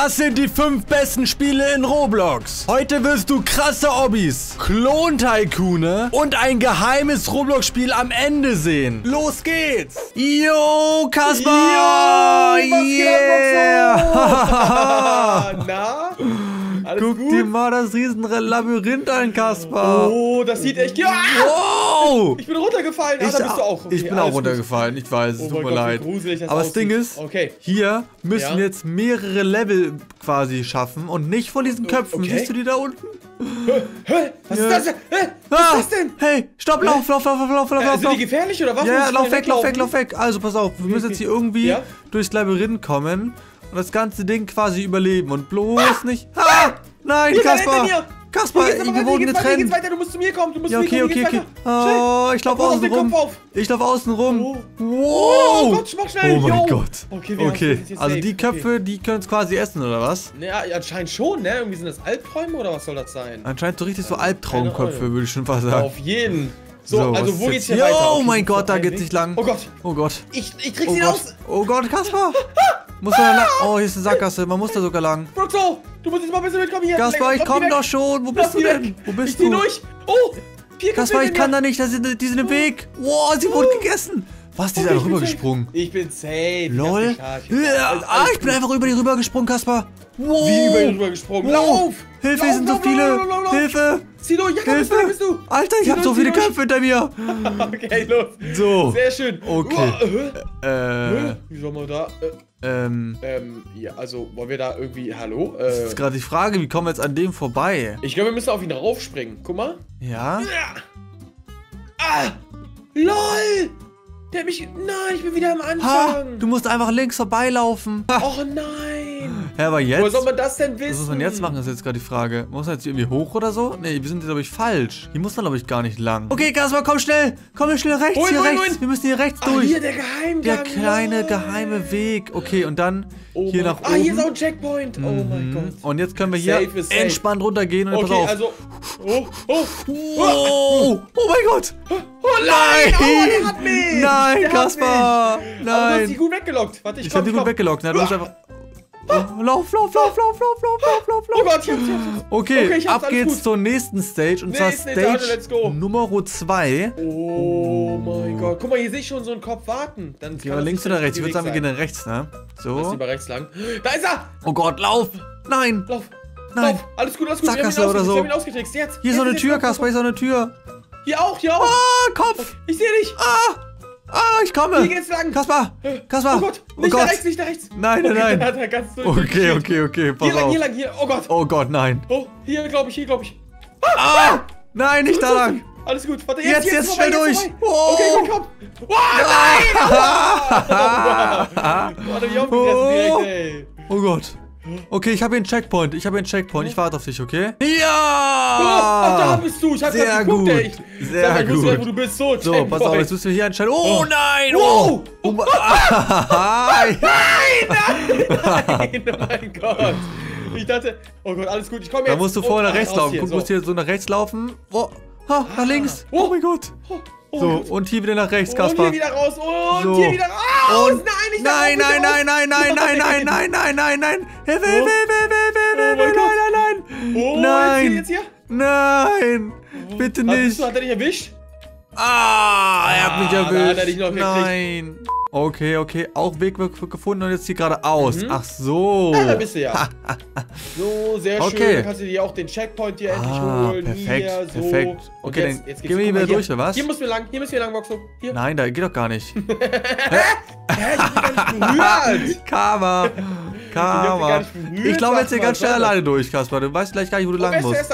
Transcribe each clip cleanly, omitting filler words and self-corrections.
Das sind die 5 besten Spiele in Roblox. Heute wirst du krasse Hobbys, Klon-Tycoone und ein geheimes Roblox-Spiel am Ende sehen. Los geht's! Yo, Kaspar! Yo, yeah! Na? Alles Guck gut? dir mal das Riesenlabyrinth an, Kaspar. Oh, das sieht echt... Ja! Oh! Ich bin runtergefallen. Ah, da bist du auch. Okay, ich bin auch runtergefallen. Gut. Ich weiß, es tut mir leid. Gruselig, das Aber aussieht. Das Ding ist, okay. hier müssen jetzt mehrere Level quasi schaffen und nicht vor diesen Köpfen. Okay. Siehst du die da unten? Was ist das denn? Was ist das denn? Hey, stopp, lauf. Sind die gefährlich oder was? Ja, lauf weg. Also, pass auf, wir müssen jetzt hier irgendwie durchs Labyrinth kommen. Und das ganze Ding quasi überleben und bloß nicht... Ah! Nein, Kaspar! Kaspar, wir wurden getrennt. Geht's weiter, du musst zu mir kommen, du musst zu mir kommen. Oh, ich laufe außen rum. Ich laufe außen rum. Oh. Wow! Oh Gott, mach schnell. Oh mein Gott. Okay, also die Köpfe, die können es quasi essen, oder was? Ja, anscheinend schon, ne? Irgendwie sind das Albträume, oder was soll das sein? Anscheinend so richtig so Albtraumköpfe, würde ich schon fast sagen. Auf jeden. So, also wo geht's hier weiter? Oh mein Gott, da geht's nicht lang. Oh Gott. Oh Gott. Ich krieg's nicht raus. Oh Gott, Kaspar. Muss man lang? Oh, hier ist eine Sackgasse. Man muss da sogar lang. Broxo, du musst jetzt mal ein bisschen mitkommen hier. Kaspar, ich komm doch schon. Wo bist du denn? Wo bist du? Ich zieh durch. Oh, Kaspar, ich kann da nicht. Die sind im Weg. Oh, sie wurden gegessen. Was, die sind da rübergesprungen? Ich bin safe. Lol. Ah, ich bin einfach über die rübergesprungen, Kaspar. Wow. Wie über die rübergesprungen? Lauf. Hilfe, hier sind so viele. Hilfe. Zieh durch. Hilfe. Alter, ich hab so viele Köpfe hinter mir. Okay, los. So. Sehr schön. Okay. Wie soll man da... ja, also wollen wir da irgendwie, hallo? Das ist gerade die Frage, wie kommen wir jetzt an dem vorbei? Ich glaube, wir müssen auf ihn raufspringen, guck mal. Ja. Ah, lol! Der hat mich, nein, ich bin wieder am Anfang. Ha, du musst einfach links vorbeilaufen. Ha. Oh nein. Ja, aber jetzt? Wo soll man das denn wissen? Was muss man jetzt machen, ist jetzt gerade die Frage. Muss man jetzt irgendwie hoch oder so? Nee, wir sind jetzt, glaube ich, falsch. Hier muss man, glaube ich, gar nicht lang. Okay, Kaspar, komm schnell. Komm schnell rechts, Wir müssen hier rechts durch. Hier, der Geheimgang. Der kleine geheime Weg. Okay, und dann hier nach oben. Ah, hier ist auch ein Checkpoint. Oh mein Gott. Und jetzt können wir hier entspannt runtergehen. Und okay, pass auf. Also, oh mein Gott. Oh nein! Oh, der hat mich! Nein, Kaspar! Nein! Aber du hast die gut weggelockt. Warte, ich hab die gut weggelockt. Na, du musst einfach... Oh, lauf! Oh Gott, ich hab's. Okay, ab geht's zur nächsten Stage. Und zwar Stage Nummer 2. Oh mein Gott. Guck mal, hier sehe ich schon so einen Kopf warten. Dann gehen wir links oder rechts? Ich würde sagen, wir gehen dann rechts, ne? So. Lass lieber rechts lang. Da ist er! Oh Gott, lauf! Nein! Nein! Lauf! Alles gut. Sackgasse oder so. Ich hab ihn ausgetrickst. Jetzt! Hier ist so eine Tür, Kaspar. Hier ist so eine Tür. Hier auch. Ah, Kopf. Ich sehe dich. Ah, ich komme. Hier geht's lang. Kaspar. Oh Gott, nicht nach rechts. Nein. Okay, pass auf. Hier lang. Oh Gott, nein. Oh, hier, glaube ich. Ah, nein, nicht da lang. Alles gut, warte, jetzt schnell durch. Okay, komm. Nein. Warte, wie aufgefressen direkt, ey. Oh Gott. Okay, ich habe hier einen Checkpoint. Ich warte auf dich, okay? Ja! Ach, da bist du. Ich hab grad geguckt, ey. Sehr gut. Wo du bist. So, pass auf, jetzt müssen wir hier anscheinend... Oh, nein! Oh! Nein! Oh mein Gott. Ich dachte... Oh Gott, alles gut. Ich komme jetzt. Da musst du vorher nach rechts laufen. Guck, du musst hier so nach rechts laufen. Oh, nach links. Oh mein Gott. So, und hier wieder nach rechts, Kaspar. Und hier wieder raus. Und hier wieder raus. Nein. Nein. Bitte nicht. Hat er dich erwischt? Ah, er hat mich erwischt. Hat er dich noch gekriegt? Nein. Okay. Auch Weg gefunden und jetzt hier geradeaus. Ach so. Da bist du ja. So, sehr schön. Dann kannst du dir auch den Checkpoint hier endlich holen. Perfekt. Okay, dann gehen wir hier wieder durch, oder was? Hier müssen wir lang, Broxo. Nein, da geht doch gar nicht. Hä? Karma. Ich glaube, jetzt hier ganz schnell alleine durch, Kaspar. Du weißt gleich gar nicht, wo du lang musst.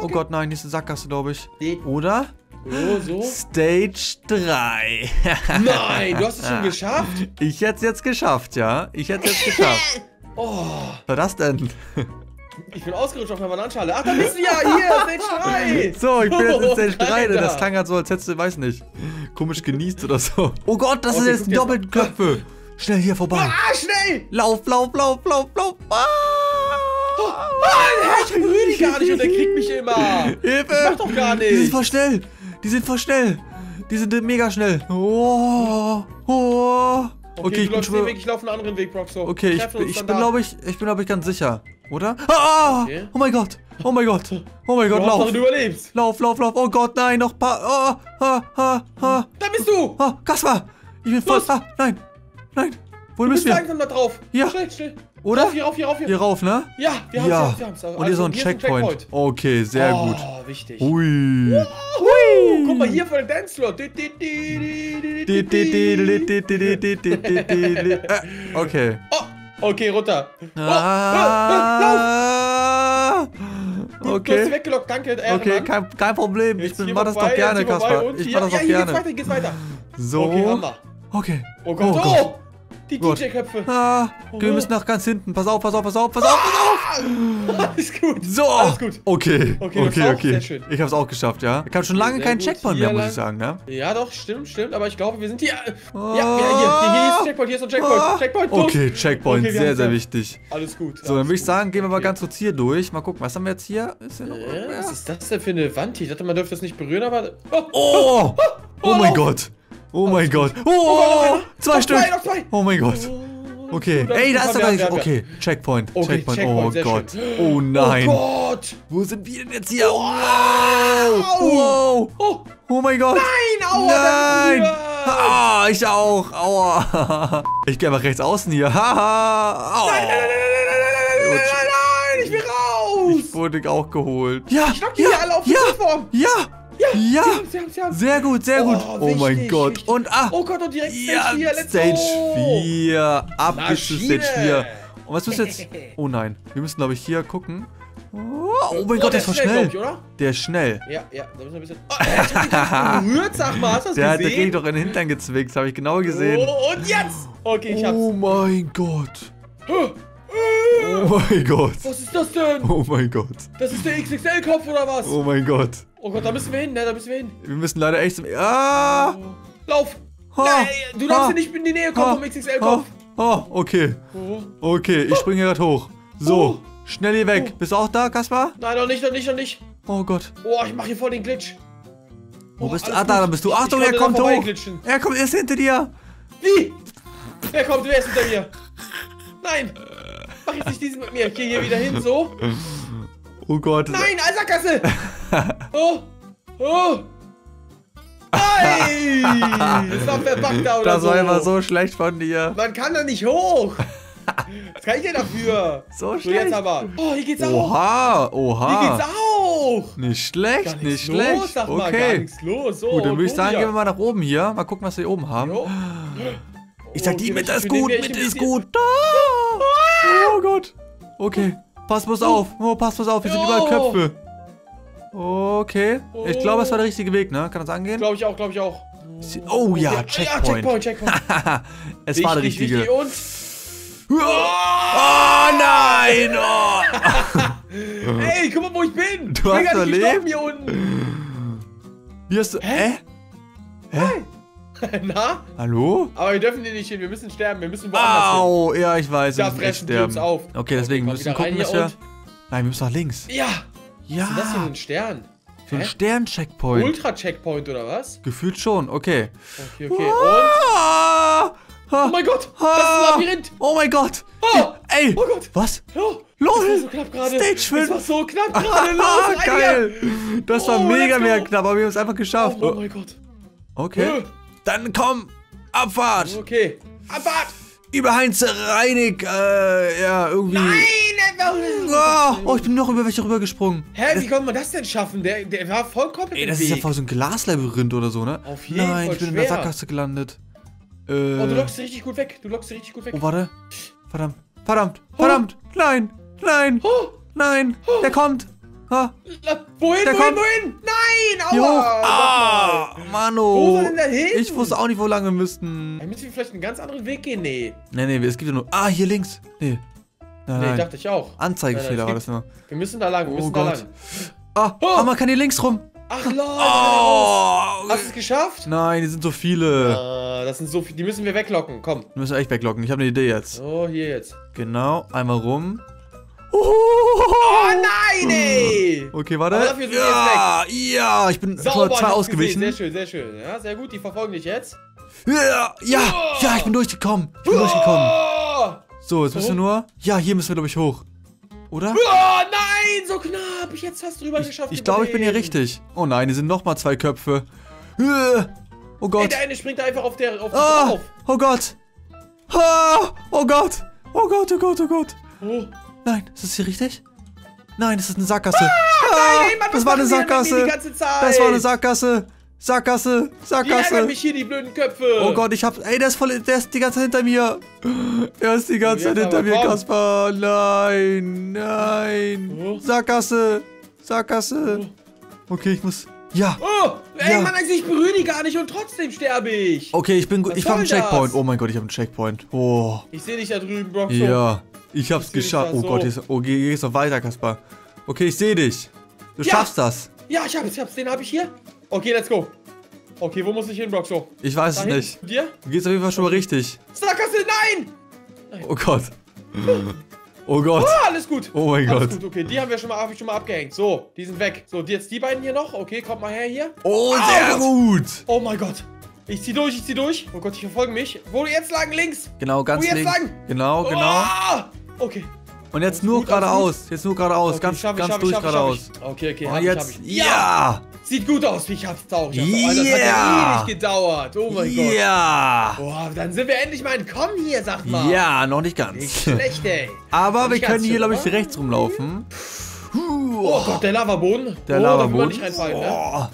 Oh Gott, nein, nächste Sackgasse, glaube ich. Oder? So. Stage 3. Nein, du hast es schon geschafft? Ich hätte es jetzt geschafft, ja. Oh. Was war das denn? Ich bin ausgerutscht auf meiner Bananenschale. Ach, da bist du ja. Hier, Stage 3. So, ich bin jetzt in Stage 3. Alter. Das klang halt so, als hättest du, weiß nicht, komisch genießt oder so. Oh Gott, das ist jetzt doppelt Köpfe. Schnell hier vorbei. Ah, schnell. Lauf. Ah. Ich berühre die gar nicht und der kriegt mich immer. Hilfe. Ich mach doch gar nichts. Die sind voll schnell. Die sind mega schnell. Oh. Okay, ich bin schon... Ich laufe einen anderen Weg, Broxo. Okay, ich bin, glaube ich, ganz sicher. Oder? Ah! Okay. Oh mein Gott! Oh mein Gott! Oh mein Gott, lauf! Du überlebst! Lauf, lauf, lauf! Oh Gott, nein, noch ein paar... Oh, Da bist du! Oh, Kaspar! Ich bin fast... Ah, nein! Nein! Wohin müssen wir? Du bist langsam da drauf! Ja! Schnell, schnell! Oder? Rauf, hier rauf, hier rauf! Hier rauf, ne? Ja, wir haben es, wir haben es. Und hier so ein Checkpoint. Okay, sehr gut. Oh, wichtig. Ui! Hui! Guck mal, hier vor dem Dancefloor. Okay. Okay, runter. Lauf! Okay. Du hast weggelockt, danke. Okay, kein Problem. Ich mach das doch gerne, Kaspar. Ich mach das doch gerne. Ja, hier geht's weiter. So. Okay. Oh Gott. Die DJ-Köpfe. Ah, wir müssen nach ganz hinten. Pass auf, pass auf, pass auf, pass auf, pass auf. Alles gut. So. Alles gut. Okay. Okay. Sehr schön. Ich hab's auch geschafft, ja. Ich hab schon lange keinen Checkpoint mehr, muss ich sagen, ne? Ja, doch, stimmt. Aber ich glaube, wir sind hier. Ja, hier ist ein Checkpoint, hier ist ein Checkpoint. Checkpoint. Okay, Checkpoint. Okay, sehr wichtig. Alles gut. So, dann würde ich sagen, gehen wir mal ganz kurz hier durch. Mal gucken, was haben wir jetzt hier? Ist ja noch was ist das denn für eine Wand? Ich dachte, man dürfte das nicht berühren, aber... Oh! Oh mein Gott. Oh mein Gott. Oh, zwei Stück. Oh mein Gott. Okay. Ey, da ist er gar nicht. Okay, Checkpoint. Checkpoint. Oh Gott. Oh nein. Oh Gott. Wo sind wir denn jetzt hier? Wow. Oh mein Gott. Nein. Aua. Nein. Ah, ich auch. Aua. Ich gehe einfach rechts außen hier. Haha. Nein. Ich will raus. Ich wurde auch geholt. Ja. Ich lock die hier alle auf die Plattform. Ja. Ja, sie haben. Sehr gut, sehr gut. Oh wichtig, mein Gott. Wichtig. Und oh Gott, und direkt Stage 4. Let's go. Stage 4. Ab ist Stage 4. Und was müssen wir jetzt? Oh nein. Wir müssen, glaube ich, hier gucken. Oh mein Gott, der ist voll schnell. Der ist schnell. Ja, da müssen wir ein bisschen... Oh, er hat mich berührt, sag mal. Hast du das gesehen? Der hat wirklich doch in den Hintern gezwickt. Das habe ich genau gesehen. Oh, und jetzt? Okay, ich hab's. Oh mein Gott. Oh mein Gott. Was ist das denn? Oh mein Gott. Das ist der XXL-Kopf oder was? Oh mein Gott. Oh Gott, da müssen wir hin, ne? Da müssen wir hin. Wir müssen leider echt zum... Ah! Lauf! Nein, du darfst ja nicht in die Nähe kommen vom XXL-Kopf. Okay. Okay, ich springe hier gerade hoch. So, schnell hier weg. Bist du auch da, Kaspar? Nein, noch nicht. Oh Gott. Oh, ich mache hier voll den Glitch. Wo bist du? Ah, da bist du. Achtung, er kommt hoch. Er kommt erst hinter dir. Wie? Er kommt erst hinter mir. Nein. Mach jetzt nicht diesen mit mir. Ich gehe hier wieder hin, so. Oh Gott. Nein, Alsackgasse! Oh! Nein! Das war verbuggt da, oder? Das war immer so schlecht von dir. Man kann da nicht hoch! Was kann ich denn dafür? So schlecht. Jetzt aber. Oh, hier geht's auch. Oha! Hier geht's auch! Nicht schlecht, gar nicht schlecht. Los, sag mal, gar nichts los. So, gut, dann würde ich sagen, gehen wir mal nach oben hier. Mal gucken, was wir hier oben haben. Ich sag, die Mitte ist gut, Mitte ist gut. Oh Gott. Okay. Pass auf, hier sind überall Köpfe. Okay. Ich glaube, das war der richtige Weg, ne? Kann das angehen? Glaube ich auch. Oh ja, Checkpoint. Es war der richtige. Wichtig und... Oh nein! Ey, guck mal, wo ich bin! Du hast erlebt? Hier unten. Hier ist... Hä? Na? Hallo? Aber wir dürfen hier nicht hin, wir müssen sterben, wir müssen woanders hin. Au, ja, ich weiß, wir müssen echt sterben. Okay, deswegen wir müssen gucken, dass wir... Nein, wir müssen nach links. Ja! Was ist das für ein Stern? Für einen Stern-Checkpoint. Ultra-Checkpoint, oder was? Gefühlt schon, okay. Okay, und... Oh mein Gott, das ist ein Labyrinth. Oh mein Gott. Ey, oh Gott. Was? Oh, lol, das war so knapp gerade. Stage 5. Das war so knapp gerade, los. Geil. Das war mega knapp, aber wir haben es einfach geschafft. Oh mein Gott. Okay. Dann komm, Abfahrt! Okay, Abfahrt! Über Heinz Reinig, irgendwie... Nein! Oh, ich bin noch über welche rübergesprungen. Hä, wie konnte man das denn schaffen? Der war voll komplett im Weg. Das ist ja voll so ein Glaslabyrinth oder so, ne? Auf jeden Fall. Nein, ich bin in der Sackgasse gelandet. Oh, du lockst richtig gut weg. Oh, warte. Verdammt. Nein. Der kommt. Wohin? Nein, aua! Mano! Wo soll denn da hin? Ich wusste auch nicht, wo lang wir müssten. Dann müssen wir vielleicht einen ganz anderen Weg gehen, Nee, es gibt ja nur... Ah, hier links. Nee, dachte ich auch. Anzeigefehler war das nur. Wir müssen da lang, wir müssen da lang. Ah, man kann hier links rum. Ach, lol. Hast du es geschafft? Nein, die sind so viele. Das sind so viele, die müssen wir weglocken, komm. Die müssen wir echt weglocken, ich habe eine Idee jetzt. Oh, hier jetzt. Genau, einmal rum. Oh nein, ey! Okay, warte. Ich bin schon zwei ausgewichen. Gesehen. Sehr schön, sehr schön. Ja, sehr gut, die verfolgen dich jetzt. Ja, ich bin durchgekommen. So, jetzt müssen wir nur... Ja, hier müssen wir, glaube ich, hoch. Oder? Oh, nein, so knapp. Ich hätte es fast drüber geschafft. Ich glaube, ich bin hier richtig. Oh nein, hier sind nochmal zwei Köpfe. Oh Gott. Ey, der eine springt einfach auf der... Auf. Oh Gott. Oh Gott. Oh Gott, oh Gott, oh Gott. Oh. Nein, ist das hier richtig? Nein, das ist eine Sackgasse. Nein, Mann, das war eine Sackgasse. Das war eine Sackgasse. Sackgasse. Ich mich hier die blöden Köpfe. Oh Gott, ich hab... Ey, der ist die ganze Zeit hinter mir. Er ist die ganze Zeit hinter mir, Kaspar. Nein, nein. Oh. Sackgasse. Oh. Okay, ich muss... Ja. Oh, ey, ja. Mann, also ich berühre die gar nicht und trotzdem sterbe ich. Okay, ich bin gut. Ich hab einen Checkpoint. Oh mein Gott, ich hab einen Checkpoint. Oh. Ich sehe dich da drüben, Broxo. Ja, ich hab's geschafft. Oh Gott, hier geht's noch weiter, Kaspar. Okay, ich sehe dich. Du schaffst das. Ja, ich hab's. Den hab ich hier. Okay, let's go. Okay, wo muss ich hin, Broxo? Ich weiß es nicht. Mit dir? Du gehst auf jeden Fall schon mal richtig. Sackgasse, nein! Oh Gott. Oh Gott. Oh, alles gut. Oh mein Gott. Gut. Okay, die habe ich schon mal abgehängt. So, die sind weg. So, jetzt die beiden hier noch. Okay, kommt mal her hier. Oh, sehr gut. Oh mein Gott. Ich zieh durch, Oh Gott, die verfolgen mich. Wo jetzt lang? Links. Genau, ganz links. Wo jetzt lang? Genau. Oh, okay. Und jetzt nur geradeaus. Okay, ganz durch geradeaus. Okay. Und jetzt. Ja. Sieht gut aus, wie ich hab's taucht. Das hat ja ewig gedauert. Oh mein Gott. Ja. Boah, dann sind wir endlich mal entkommen hier, sagt man. Ja, noch nicht ganz. Nicht schlecht, ey. Aber wir können hier, glaube ich, rechts rumlaufen. Oh Gott, der Lavaboden. Da kann man nicht reinfallen, ne?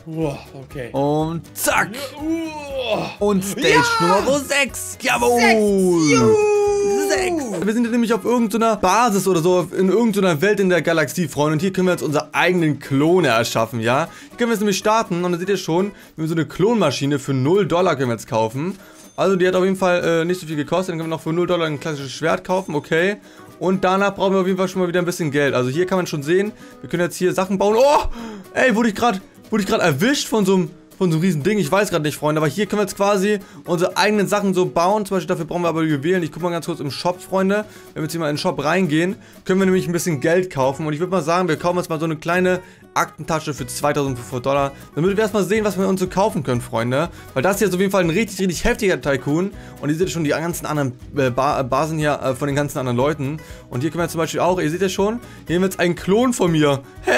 Okay. Und zack. Und Stage Nummer 6. Jawohl. 6. Wir sind nämlich auf irgendeiner Basis oder so, in irgendeiner Welt in der Galaxie, Freunde. Und hier können wir jetzt unsere eigenen Klone erschaffen, ja? Hier können wir jetzt nämlich starten. Und dann seht ihr schon, wir haben so eine Klonmaschine für $0 können wir jetzt kaufen. Also die hat auf jeden Fall nicht so viel gekostet. Dann können wir noch für $0 ein klassisches Schwert kaufen, okay. Und danach brauchen wir auf jeden Fall schon mal wieder ein bisschen Geld. Also hier kann man schon sehen, wir können jetzt hier Sachen bauen. Oh, ey, wurde ich gerade erwischt von so einem... riesen Ding, ich weiß gerade nicht, Freunde, aber hier können wir jetzt quasi unsere eigenen Sachen so bauen. Zum Beispiel dafür brauchen wir aber Juwelen. Ich gucke mal ganz kurz im Shop, Freunde. Wenn wir jetzt hier mal in den Shop reingehen, können wir nämlich ein bisschen Geld kaufen. Und ich würde mal sagen, wir kaufen jetzt mal so eine kleine Aktentasche für $2.500. Damit wir erstmal sehen, was wir uns so kaufen können, Freunde. Weil das hier ist auf jeden Fall ein richtig, richtig heftiger Tycoon. Und ihr seht schon die ganzen anderen Basen hier von den ganzen anderen Leuten. Und hier können wir zum Beispiel auch, ihr seht ja schon, hier haben wir jetzt einen Klon von mir. Hä?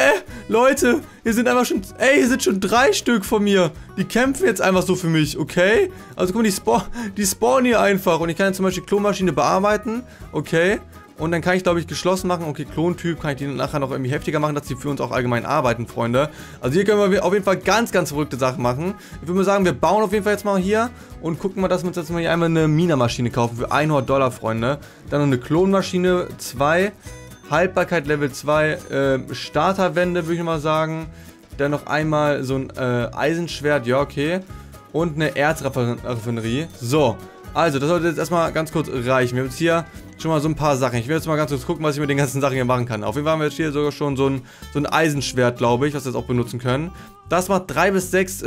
Leute, hier sind einfach schon, ey, hier sind schon 3 Stück von mir. Die kämpfen jetzt einfach so für mich, okay? Also guck mal, die spawnen hier einfach. Und ich kann jetzt zum Beispiel Klonmaschine bearbeiten, okay? Und dann kann ich, glaube ich, geschlossen machen. Okay, Klontyp kann ich die nachher noch irgendwie heftiger machen, dass die für uns auch allgemein arbeiten, Freunde. Also hier können wir auf jeden Fall ganz, ganz verrückte Sachen machen. Ich würde mal sagen, wir bauen auf jeden Fall jetzt mal hier und gucken mal, dass wir uns jetzt mal hier einmal eine Minenmaschine kaufen für $100, Freunde. Dann noch eine Klonmaschine, 2, Haltbarkeit Level 2, Starterwände, würde ich mal sagen. Dann noch einmal so ein Eisenschwert, ja, okay. Und eine Erzraffinerie. So, also das sollte jetzt erstmal ganz kurz reichen. Wir haben jetzt hier schon mal so ein paar Sachen. Ich will jetzt mal ganz kurz gucken, was ich mit den ganzen Sachen hier machen kann. Auf jeden Fall haben wir jetzt hier sogar schon so ein Eisenschwert, glaube ich, was wir jetzt auch benutzen können. Das macht 3 bis 6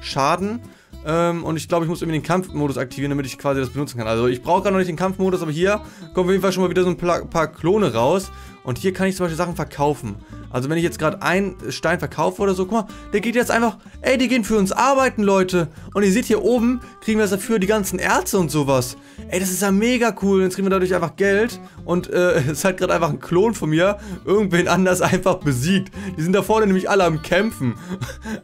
Schaden. Und ich glaube, ich muss irgendwie den Kampfmodus aktivieren, damit ich quasi das benutzen kann. Also ich brauche gerade noch nicht den Kampfmodus, aber hier kommen auf jeden Fall schon mal wieder so ein paar Klone raus. Und hier kann ich zum Beispiel Sachen verkaufen. Also wenn ich jetzt gerade einen Stein verkaufe oder so, guck mal, der geht jetzt einfach, ey, die gehen für uns arbeiten, Leute. Und ihr seht hier oben, kriegen wir dafür die ganzen Erze und sowas. Ey, das ist ja mega cool. Jetzt kriegen wir dadurch einfach Geld. Und es hat gerade einfach ein Klon von mir irgendwen anders einfach besiegt. Die sind da vorne nämlich alle am Kämpfen.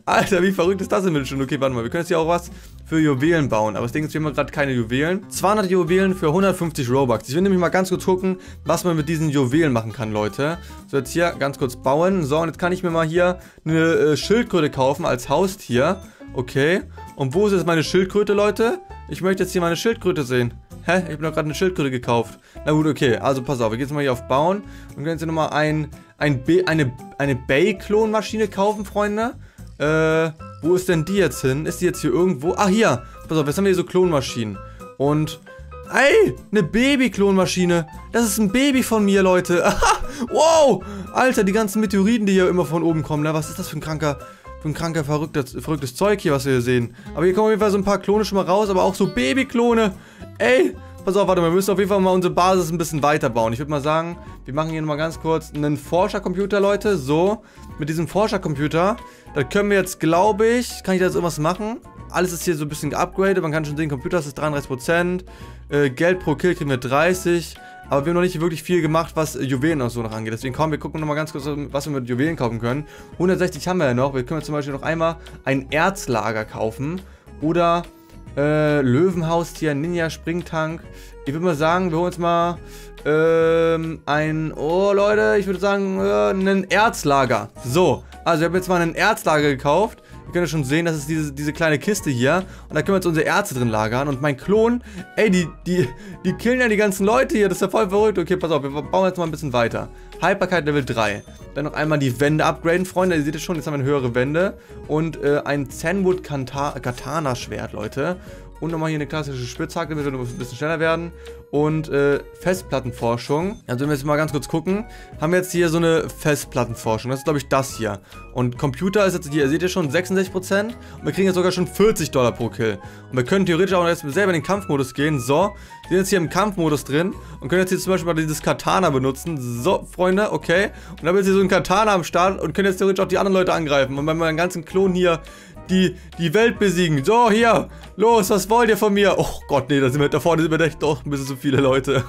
Alter, wie verrückt ist das denn schon? Okay, warte mal, wir können jetzt hier auch was für Juwelen bauen. Aber das Ding ist, wir haben gerade keine Juwelen. 200 Juwelen für 150 Robux. Ich will nämlich mal ganz kurz gucken, was man mit diesen Juwelen machen kann, Leute. So, jetzt hier ganz kurz bauen. So, und jetzt kann ich mir mal hier eine Schildkröte kaufen als Haustier. Okay. Und wo ist jetzt meine Schildkröte, Leute? Ich möchte jetzt hier meine Schildkröte sehen. Hä? Ich habe doch gerade eine Schildkröte gekauft. Na gut, okay. Also, pass auf. Wir gehen jetzt mal hier auf Bauen. Und können jetzt hier nochmal eine Bay-Klon-Maschine kaufen, Freunde. Wo ist denn die jetzt hin? Ist die jetzt hier irgendwo? Ah, hier. Pass auf, jetzt haben wir hier so Klonmaschinen. Und... Ey, eine Baby-Klonmaschine. Das ist ein Baby von mir, Leute. Wow. Alter, die ganzen Meteoriten, die hier immer von oben kommen. Ne? Was ist das für ein verrücktes Zeug hier, was wir hier sehen? Aber hier kommen auf jeden Fall so ein paar Klone schon mal raus. Aber auch so Baby-Klone. Ey, pass auf, warte mal. Wir müssen auf jeden Fall mal unsere Basis ein bisschen weiterbauen. Ich würde mal sagen, wir machen hier nochmal ganz kurz einen Forschercomputer, Leute. So, mit diesem Forschercomputer. Da können wir jetzt, glaube ich... Kann ich da jetzt irgendwas machen? Alles ist hier so ein bisschen geupgradet. Man kann schon sehen, Computer ist 33%. Geld pro Kill kriegen wir 30. Aber wir haben noch nicht wirklich viel gemacht, was Juwelen und so noch angeht. Deswegen komm, wir gucken nochmal ganz kurz, was wir mit Juwelen kaufen können. 160 haben wir ja noch. Wir können zum Beispiel noch einmal ein Erzlager kaufen. Oder Löwenhaustier, Ninja, Springtank. Ich würde mal sagen, wir holen uns mal ein Erzlager. So, also ich habe jetzt mal ein Erzlager gekauft. Ihr könnt ja schon sehen, das ist diese kleine Kiste hier. Und da können wir jetzt unsere Erze drin lagern. Und mein Klon, ey, die killen ja die ganzen Leute hier. Das ist ja voll verrückt. Okay, pass auf, wir bauen jetzt mal ein bisschen weiter. Haltbarkeit Level 3. Dann noch einmal die Wände upgraden, Freunde. Ihr seht es schon, jetzt haben wir eine höhere Wände. Und ein Zenwood Katana-Schwert, Leute. Und nochmal hier eine klassische Spitzhacke, damit wir ein bisschen schneller werden. Und Festplattenforschung. Also wenn wir jetzt mal ganz kurz gucken, haben wir jetzt hier so eine Festplattenforschung. Das ist, glaube ich, das hier. Und Computer ist jetzt hier, seht ihr schon, 66%. Und wir kriegen jetzt sogar schon $40 pro Kill. Und wir können theoretisch auch jetzt selber in den Kampfmodus gehen. So, wir sind jetzt hier im Kampfmodus drin. Und können jetzt hier zum Beispiel mal dieses Katana benutzen. So, Freunde, okay. Und dann haben wir jetzt hier so ein Katana am Start und können jetzt theoretisch auch die anderen Leute angreifen. Und bei meinem ganzen Klon hier die Welt besiegen. So, hier. Los, was wollt ihr von mir? Oh Gott, nee, da vorne sind wir echt doch ein bisschen so viele Leute.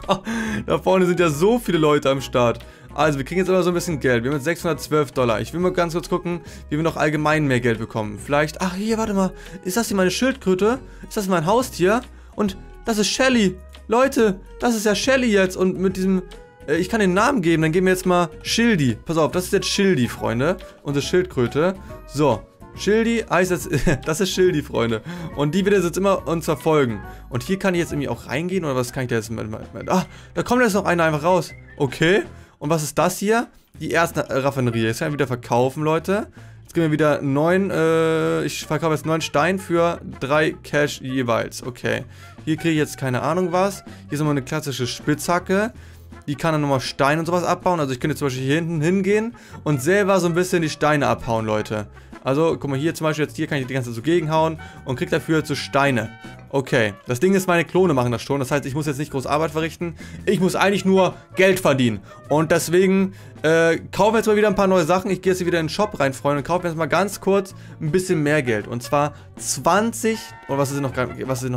Da vorne sind ja so viele Leute am Start. Also, wir kriegen jetzt immer so ein bisschen Geld. Wir haben jetzt $612. Ich will mal ganz kurz gucken, wie wir noch allgemein mehr Geld bekommen. Vielleicht, ach hier, warte mal. Ist das hier meine Schildkröte? Ist das mein Haustier? Und das ist Shelly. Leute, das ist ja Shelly jetzt. Und mit diesem... Ich kann den Namen geben, dann geben wir jetzt mal Schildi. Pass auf, das ist jetzt Schildi, Freunde. Unsere Schildkröte. So. Schildi heißt jetzt, das ist Schildi, Freunde. Und die wird jetzt immer uns verfolgen. Und hier kann ich jetzt irgendwie auch reingehen, oder was kann ich da jetzt mit? Ah, da kommt jetzt noch einer einfach raus. Okay. Und was ist das hier? Die erste Raffinerie. Jetzt kann ich wieder verkaufen, Leute. Jetzt gehen wir wieder 9, ich verkaufe jetzt 9 Stein für 3 Cash jeweils. Okay. Hier kriege ich jetzt keine Ahnung was. Hier ist nochmal eine klassische Spitzhacke. Die kann dann nochmal Stein und sowas abbauen. Also ich könnte zum Beispiel hier hinten hingehen und selber so ein bisschen die Steine abhauen, Leute. Also, guck mal, hier zum Beispiel, jetzt hier kann ich die ganze Zeit so gegenhauen und krieg dafür so Steine. Okay, das Ding ist, meine Klone machen das schon. Das heißt, ich muss jetzt nicht groß Arbeit verrichten. Ich muss eigentlich nur Geld verdienen. Und deswegen kaufen wir jetzt mal wieder ein paar neue Sachen. Ich gehe jetzt hier wieder in den Shop rein, Freunde, und kaufen jetzt mal ganz kurz ein bisschen mehr Geld. Und zwar 20... Und was sind noch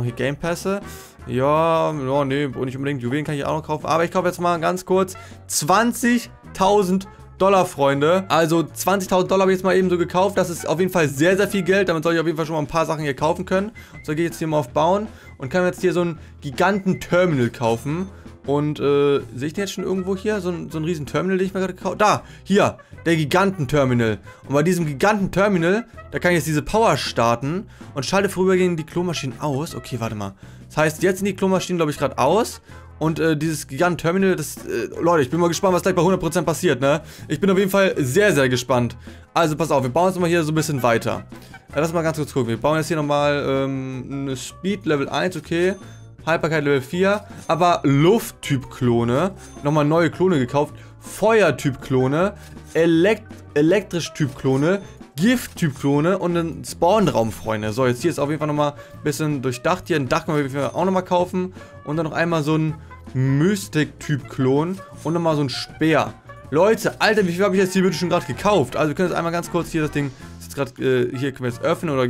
hier? Gamepässe? Ja, oh nee, nicht unbedingt. Juwelen kann ich auch noch kaufen. Aber ich kaufe jetzt mal ganz kurz 20.000 Dollar, Freunde. Also $20.000 habe ich jetzt mal eben so gekauft. Das ist auf jeden Fall sehr, sehr viel Geld. Damit soll ich auf jeden Fall schon mal ein paar Sachen hier kaufen können. So, gehe ich jetzt hier mal auf Bauen und kann jetzt hier so einen giganten Terminal kaufen. Und sehe ich den jetzt schon irgendwo hier? So einen riesen Terminal, den ich mir gerade gekauft habe. Da, hier, der Giganten-Terminal. Und bei diesem Giganten-Terminal, da kann ich jetzt diese Power starten und schalte vorübergehend die Klomaschinen aus. Okay, warte mal. Das heißt, jetzt sind die Klomaschinen, glaube ich, gerade aus. Und dieses Giganten-Terminal, Leute, ich bin mal gespannt, was gleich bei 100% passiert, ne? Ich bin auf jeden Fall sehr, sehr gespannt. Also, pass auf, wir bauen jetzt mal hier so ein bisschen weiter. Lass mal ganz kurz gucken. Wir bauen jetzt hier nochmal eine Speed Level 1, okay. Haltbarkeit Level 4. Aber Luft-Typ-Klone. Nochmal neue Klone gekauft. Feuer-Typ-Klone. Elektrisch-Typ-Klone. Gift-Typ-Klone und einen Spawnraum, Freunde. So, jetzt hier ist auf jeden Fall nochmal ein bisschen durchdacht. Hier ein Dach können wir auch nochmal kaufen. Und dann noch einmal so ein Mystic-Typ-Klon und nochmal so ein Speer. Leute, Alter, wie viel habe ich jetzt hier bitte schon gerade gekauft? Also wir können jetzt einmal ganz kurz hier das Ding, das ist grad, hier können wir jetzt öffnen oder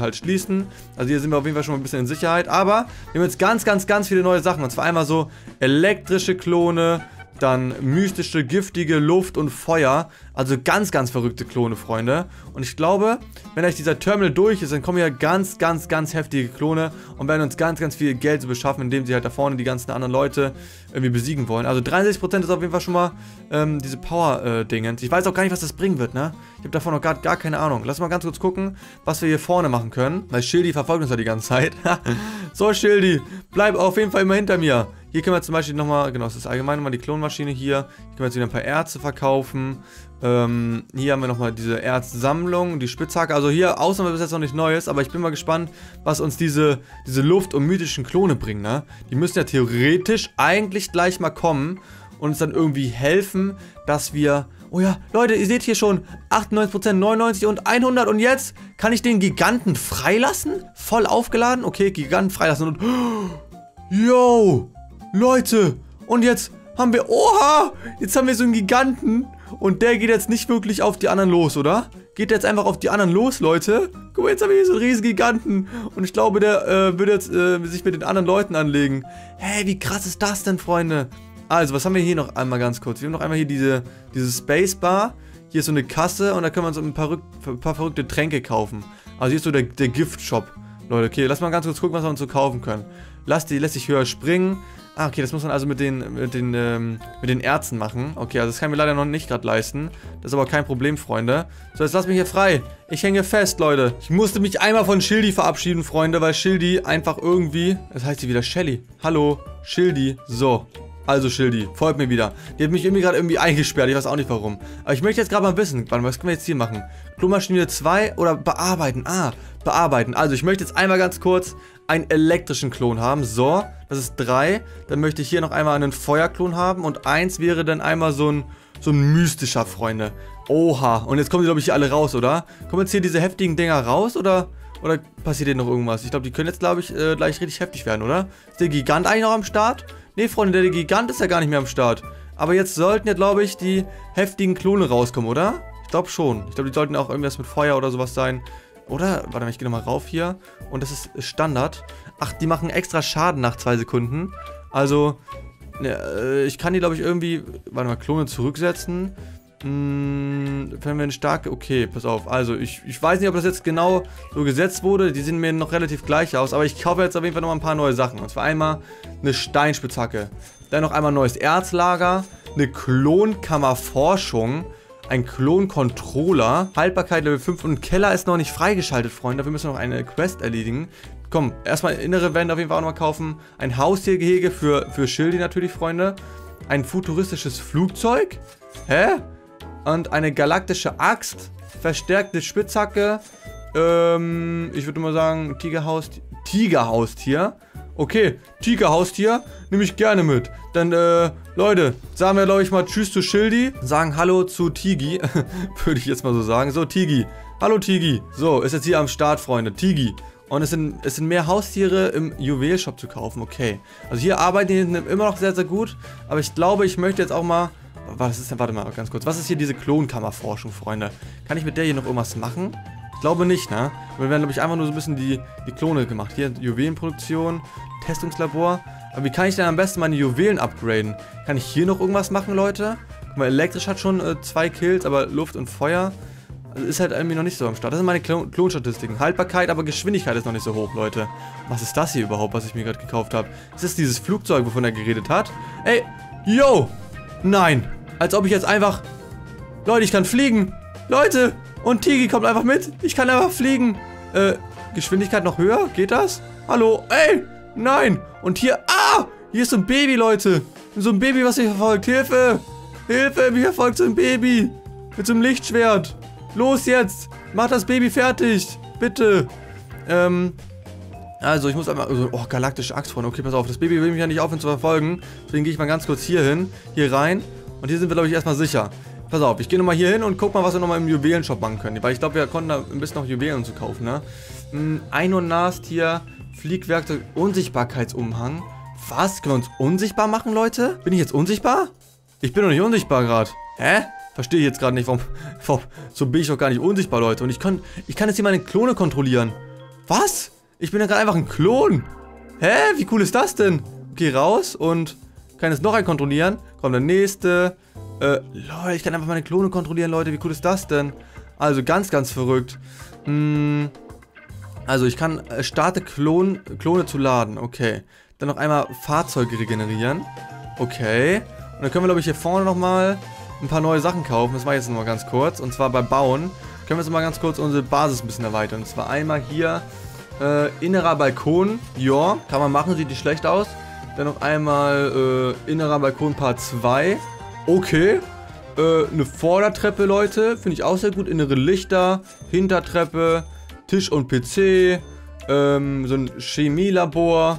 halt schließen. Also hier sind wir auf jeden Fall schon mal ein bisschen in Sicherheit. Aber wir haben jetzt ganz, ganz, ganz viele neue Sachen. Und zwar einmal so elektrische Klone, dann mystische, giftige Luft und Feuer. Also ganz, ganz verrückte Klone, Freunde. Und ich glaube, wenn euch dieser Terminal durch ist, dann kommen hier ganz, ganz, ganz heftige Klone und werden uns ganz, ganz viel Geld zu beschaffen, indem sie halt da vorne die ganzen anderen Leute irgendwie besiegen wollen. Also 63% ist auf jeden Fall schon mal diese Power-Dingens. Ich weiß auch gar nicht, was das bringen wird, ne? Ich habe davon noch gar keine Ahnung. Lass mal ganz kurz gucken, was wir hier vorne machen können. Weil Schildi verfolgt uns ja die ganze Zeit. So, Schildi, bleib auf jeden Fall immer hinter mir. Hier können wir zum Beispiel nochmal, genau, das ist allgemein nochmal die Klonmaschine hier. Hier können wir jetzt wieder ein paar Erze verkaufen. Hier haben wir nochmal diese Erzsammlung, die Spitzhacke. Also hier, außer bis jetzt noch nicht Neues, aber ich bin mal gespannt, was uns diese Luft- und mythischen Klone bringen, ne? Die müssen ja theoretisch eigentlich gleich mal kommen und uns dann irgendwie helfen, dass wir... Oh ja, Leute, ihr seht hier schon 98%, 99% und 100%. Und jetzt kann ich den Giganten freilassen? Voll aufgeladen? Okay, Giganten freilassen und... Yo! Leute, und jetzt haben wir, oha, jetzt haben wir so einen Giganten Und der geht jetzt nicht wirklich auf die anderen los, oder? Geht jetzt einfach auf die anderen los, Leute. Guck mal, jetzt haben wir hier so einen riesen Giganten. Und ich glaube, der würde jetzt sich mit den anderen Leuten anlegen. Hey, wie krass ist das denn, Freunde? Also, was haben wir hier noch einmal ganz kurz? Wir haben noch einmal hier diese Spacebar. Hier ist so eine Kasse und da können wir uns ein paar verrückte Tränke kaufen. Also hier ist so der Gift-Shop. Leute, okay, lass mal ganz kurz gucken, was wir uns so kaufen können. Lässt sich höher springen. Ah, okay, das muss man also mit den Ärzten machen. Okay, also das kann ich mir leider noch nicht gerade leisten. Das ist aber kein Problem, Freunde. So, jetzt lass mich hier frei. Ich hänge fest, Leute. Ich musste mich einmal von Schildi verabschieden, Freunde, weil Schildi einfach irgendwie... Das heißt sie wieder Shelly. Hallo, Schildi. So, also Schildi, folgt mir wieder. Die hat mich irgendwie gerade eingesperrt, ich weiß auch nicht warum. Aber ich möchte jetzt gerade mal wissen, was können wir jetzt hier machen? Klomaschine 2 oder bearbeiten? Ah, bearbeiten. Also ich möchte jetzt einmal ganz kurz... einen elektrischen Klon haben. So, das ist 3. Dann möchte ich hier noch einmal einen Feuerklon haben. Und 1 wäre dann einmal so ein mystischer, Freunde. Oha. Und jetzt kommen die, glaube ich, hier alle raus, oder? Kommen jetzt hier diese heftigen Dinger raus, oder passiert hier noch irgendwas? Ich glaube, die können jetzt, glaube ich, gleich richtig heftig werden, oder? Ist der Gigant eigentlich noch am Start? Ne, Freunde, der Gigant ist ja gar nicht mehr am Start. Aber jetzt sollten ja, glaube ich, die heftigen Klone rauskommen, oder? Ich glaube schon. Ich glaube, die sollten auch irgendwas mit Feuer oder sowas sein. Oder? Warte mal, ich gehe nochmal rauf hier. Und das ist Standard. Ach, die machen extra Schaden nach 2 Sekunden. Also, ich kann die, glaube ich, irgendwie... Warte mal, Klone zurücksetzen. Wenn wir eine starke... Okay, pass auf. Also, ich weiß nicht, ob das jetzt genau so gesetzt wurde. Die sehen mir noch relativ gleich aus. Aber ich kaufe jetzt auf jeden Fall nochmal ein paar neue Sachen. Und zwar einmal eine Steinspitzhacke. Dann noch einmal ein neues Erzlager. Eine Klonkammerforschung. Ein Klon-Controller. Haltbarkeit Level 5 und Keller ist noch nicht freigeschaltet, Freunde. Dafür müssen wir noch eine Quest erledigen. Komm, erstmal innere Wände auf jeden Fall auch nochmal kaufen. Ein Haustiergehege für Schildi natürlich, Freunde. Ein futuristisches Flugzeug. Hä? Und eine galaktische Axt. Verstärkte Spitzhacke. Ich würde mal sagen, Tigerhaustier. Okay, Tigerhaustier nehme ich gerne mit. Dann, Leute, sagen wir, glaube ich, mal Tschüss zu Schildi. Sagen Hallo zu Tigi. Würde ich jetzt mal so sagen. So, Tigi. Hallo, Tigi. So, ist jetzt hier am Start, Freunde. Tigi. Und es sind mehr Haustiere im Juwelshop zu kaufen. Okay. Also hier arbeiten die hinten immer noch sehr, sehr gut. Aber ich glaube, ich möchte jetzt auch mal... Was ist denn? Warte mal ganz kurz. Was ist hier diese Klonkammerforschung, Freunde? Kann ich mit der hier noch irgendwas machen? Ich glaube nicht, ne? Wir werden, glaube ich, einfach nur so ein bisschen die Klone gemacht. Hier, Juwelenproduktion, Testungslabor. Aber wie kann ich denn am besten meine Juwelen upgraden? Kann ich hier noch irgendwas machen, Leute? Guck mal, elektrisch hat schon 2 Kills, aber Luft und Feuer also ist halt irgendwie noch nicht so am Start. Das sind meine Klonstatistiken. Haltbarkeit, aber Geschwindigkeit ist noch nicht so hoch, Leute. Was ist das hier überhaupt, was ich mir gerade gekauft habe? Ist das dieses Flugzeug, wovon er geredet hat? Ey, yo! Nein! Als ob ich jetzt einfach... Leute, ich kann fliegen! Leute! Und Tigi kommt einfach mit. Ich kann einfach fliegen. Geschwindigkeit noch höher? Geht das? Hallo? Ey! Nein! Und hier... Ah! Hier ist so ein Baby, Leute. So ein Baby, was mich verfolgt. Hilfe! Hilfe! Mich verfolgt so ein Baby. Mit so einem Lichtschwert. Los jetzt! Mach das Baby fertig. Bitte. Also, ich muss einmal... Also, oh, galaktische Axt, Freunde. Okay, pass auf. Das Baby will mich ja nicht aufhören zu verfolgen. Deswegen gehe ich mal ganz kurz hier hin. Hier rein. Und hier sind wir, glaube ich, erstmal sicher. Pass auf, ich gehe nochmal hier hin und guck mal, was wir nochmal im Juwelenshop machen können. Weil ich glaube, wir konnten da ein bisschen noch Juwelen zu kaufen, ne? Einhornnast hier, Fliegwerkzeug, Unsichtbarkeitsumhang. Was? Können wir uns unsichtbar machen, Leute? Bin ich jetzt unsichtbar? Ich bin doch nicht unsichtbar gerade. Hä? Verstehe ich jetzt gerade nicht, warum... So bin ich doch gar nicht unsichtbar, Leute. Und ich kann jetzt hier meine Klone kontrollieren. Was? Ich bin ja gerade einfach ein Klon. Hä? Wie cool ist das denn? Okay, raus und kann jetzt noch einen kontrollieren. Komm, der nächste... Leute, ich kann einfach meine Klone kontrollieren, Leute. Wie cool ist das denn? Also ganz, ganz verrückt. Also ich kann starte Klone zu laden. Okay. Dann noch einmal Fahrzeuge regenerieren. Okay. Und dann können wir, glaube ich, hier vorne nochmal ein paar neue Sachen kaufen. Das war jetzt nochmal ganz kurz. Und zwar bei Bauen können wir jetzt mal ganz kurz unsere Basis ein bisschen erweitern. Und zwar einmal hier innerer Balkon. Ja, kann man machen. Sieht nicht schlecht aus. Dann noch einmal innerer Balkon Part 2. Okay, eine Vordertreppe, Leute, finde ich auch sehr gut. Innere Lichter, Hintertreppe, Tisch und PC, so ein Chemielabor.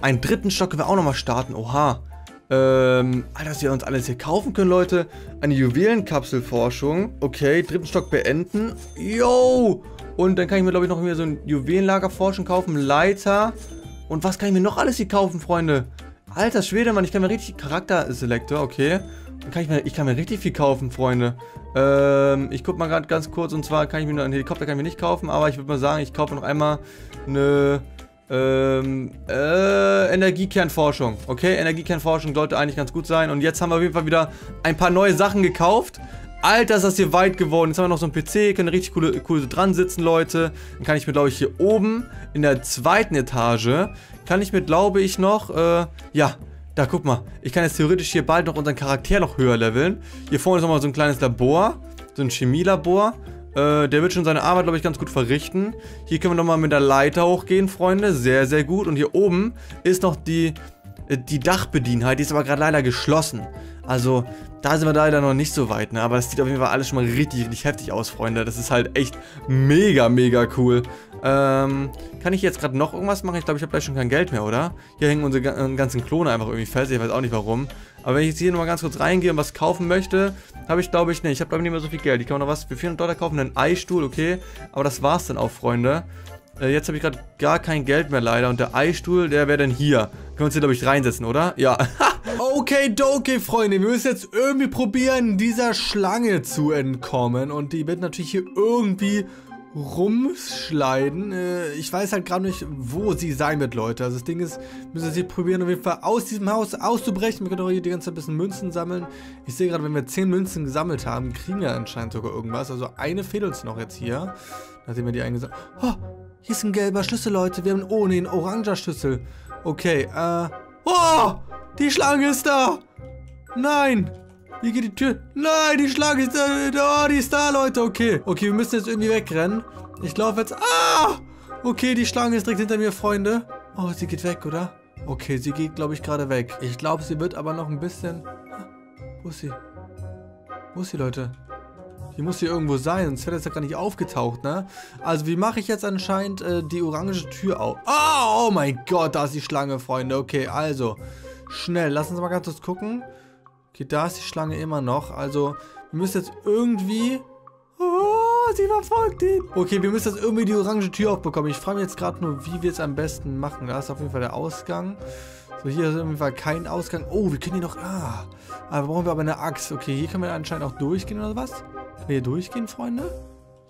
Einen dritten Stock können wir auch nochmal starten, oha. Alter, was wir uns alles hier kaufen können, Leute. Eine Juwelenkapselforschung, okay, dritten Stock beenden. Yo, und dann kann ich mir, glaube ich, noch mehr so ein Juwelenlagerforschung kaufen, Leiter. Und was kann ich mir noch alles hier kaufen, Freunde? Alter Schwede, Mann, ich kann mir richtig Charakter-Selektor, okay. Ich kann mir richtig viel kaufen, Freunde. Ich guck mal gerade ganz kurz. Und zwar kann ich mir noch einen Helikopter nicht kaufen. Aber ich würde mal sagen, ich kaufe noch einmal eine Energiekernforschung. Okay, Energiekernforschung sollte eigentlich ganz gut sein. Und jetzt haben wir auf jeden Fall wieder ein paar neue Sachen gekauft. Alter, ist das hier weit geworden. Jetzt haben wir noch so einen PC, können richtig cool dran sitzen, Leute. Dann kann ich mir, glaube ich, hier oben in der zweiten Etage, kann ich mir, glaube ich, noch, ja, da, guck mal. Ich kann jetzt theoretisch hier bald noch unseren Charakter noch höher leveln. Hier vorne ist nochmal so ein kleines Labor, so ein Chemielabor. Der wird schon seine Arbeit, glaube ich, ganz gut verrichten. Hier können wir nochmal mit der Leiter hochgehen, Freunde. Sehr, sehr gut. Und hier oben ist noch die Dachbedienheit. Die ist aber gerade leider geschlossen. Also, da sind wir leider noch nicht so weit, ne? Aber das sieht auf jeden Fall alles schon mal richtig, richtig heftig aus, Freunde. Das ist halt echt mega, mega cool. Kann ich jetzt gerade noch irgendwas machen? Ich glaube, ich habe gleich schon kein Geld mehr, oder? Hier hängen unsere ganzen Klone einfach irgendwie fest. Ich weiß auch nicht, warum. Aber wenn ich jetzt hier nochmal ganz kurz reingehe und was kaufen möchte, habe ich, glaube ich, nicht. Ich habe, glaube ich, nicht mehr so viel Geld. Ich kann noch was für $400 kaufen, einen Eistuhl, okay. Aber das war's dann auch, Freunde. Jetzt habe ich gerade gar kein Geld mehr, leider. Und der Eistuhl, der wäre dann hier. Können wir uns hier, glaube ich, reinsetzen, oder? Ja. Okay, doke, Freunde. Wir müssen jetzt irgendwie probieren, dieser Schlange zu entkommen. Und die wird natürlich hier irgendwie rumschleiden. Ich weiß halt gerade nicht, wo sie sein wird, Leute. Also das Ding ist, wir müssen jetzt hier probieren, auf jeden Fall aus diesem Haus auszubrechen. Wir können auch hier die ganze Zeit ein bisschen Münzen sammeln. Ich sehe gerade, wenn wir 10 Münzen gesammelt haben, kriegen wir anscheinend sogar irgendwas. Also eine fehlt uns noch jetzt hier. Nachdem wir die eingesammelt haben. Oh, hier ist ein gelber Schlüssel, Leute. Wir haben einen oranger Schlüssel. Okay, oh, die Schlange ist da. Nein. Hier geht die Tür. Nein, die Schlange ist da. Oh, die ist da, Leute. Okay. Okay, wir müssen jetzt irgendwie wegrennen. Ich laufe jetzt. Ah! Okay, die Schlange ist direkt hinter mir, Freunde. Oh, sie geht weg, oder? Okay, sie geht, glaube ich, gerade weg. Ich glaube, sie wird aber noch ein bisschen... Wo ist sie? Wo ist sie, Leute? Die muss hier irgendwo sein, sonst wäre das ja gar nicht aufgetaucht, ne? Also, wie mache ich jetzt anscheinend die orange Tür auf? Oh, oh mein Gott, da ist die Schlange, Freunde. Okay, also. Schnell, lass uns mal ganz kurz gucken. Okay, da ist die Schlange immer noch. Also, wir müssen jetzt irgendwie... Oh, sie verfolgt ihn. Okay, wir müssen jetzt irgendwie die orange Tür aufbekommen. Ich frage mich jetzt gerade nur, wie wir es am besten machen. Da ist auf jeden Fall der Ausgang. So, hier ist auf jeden Fall kein Ausgang. Oh, wir können hier noch... Ah, aber brauchen wir aber eine Axt. Okay, hier können wir anscheinend auch durchgehen oder was? Können wir hier durchgehen, Freunde?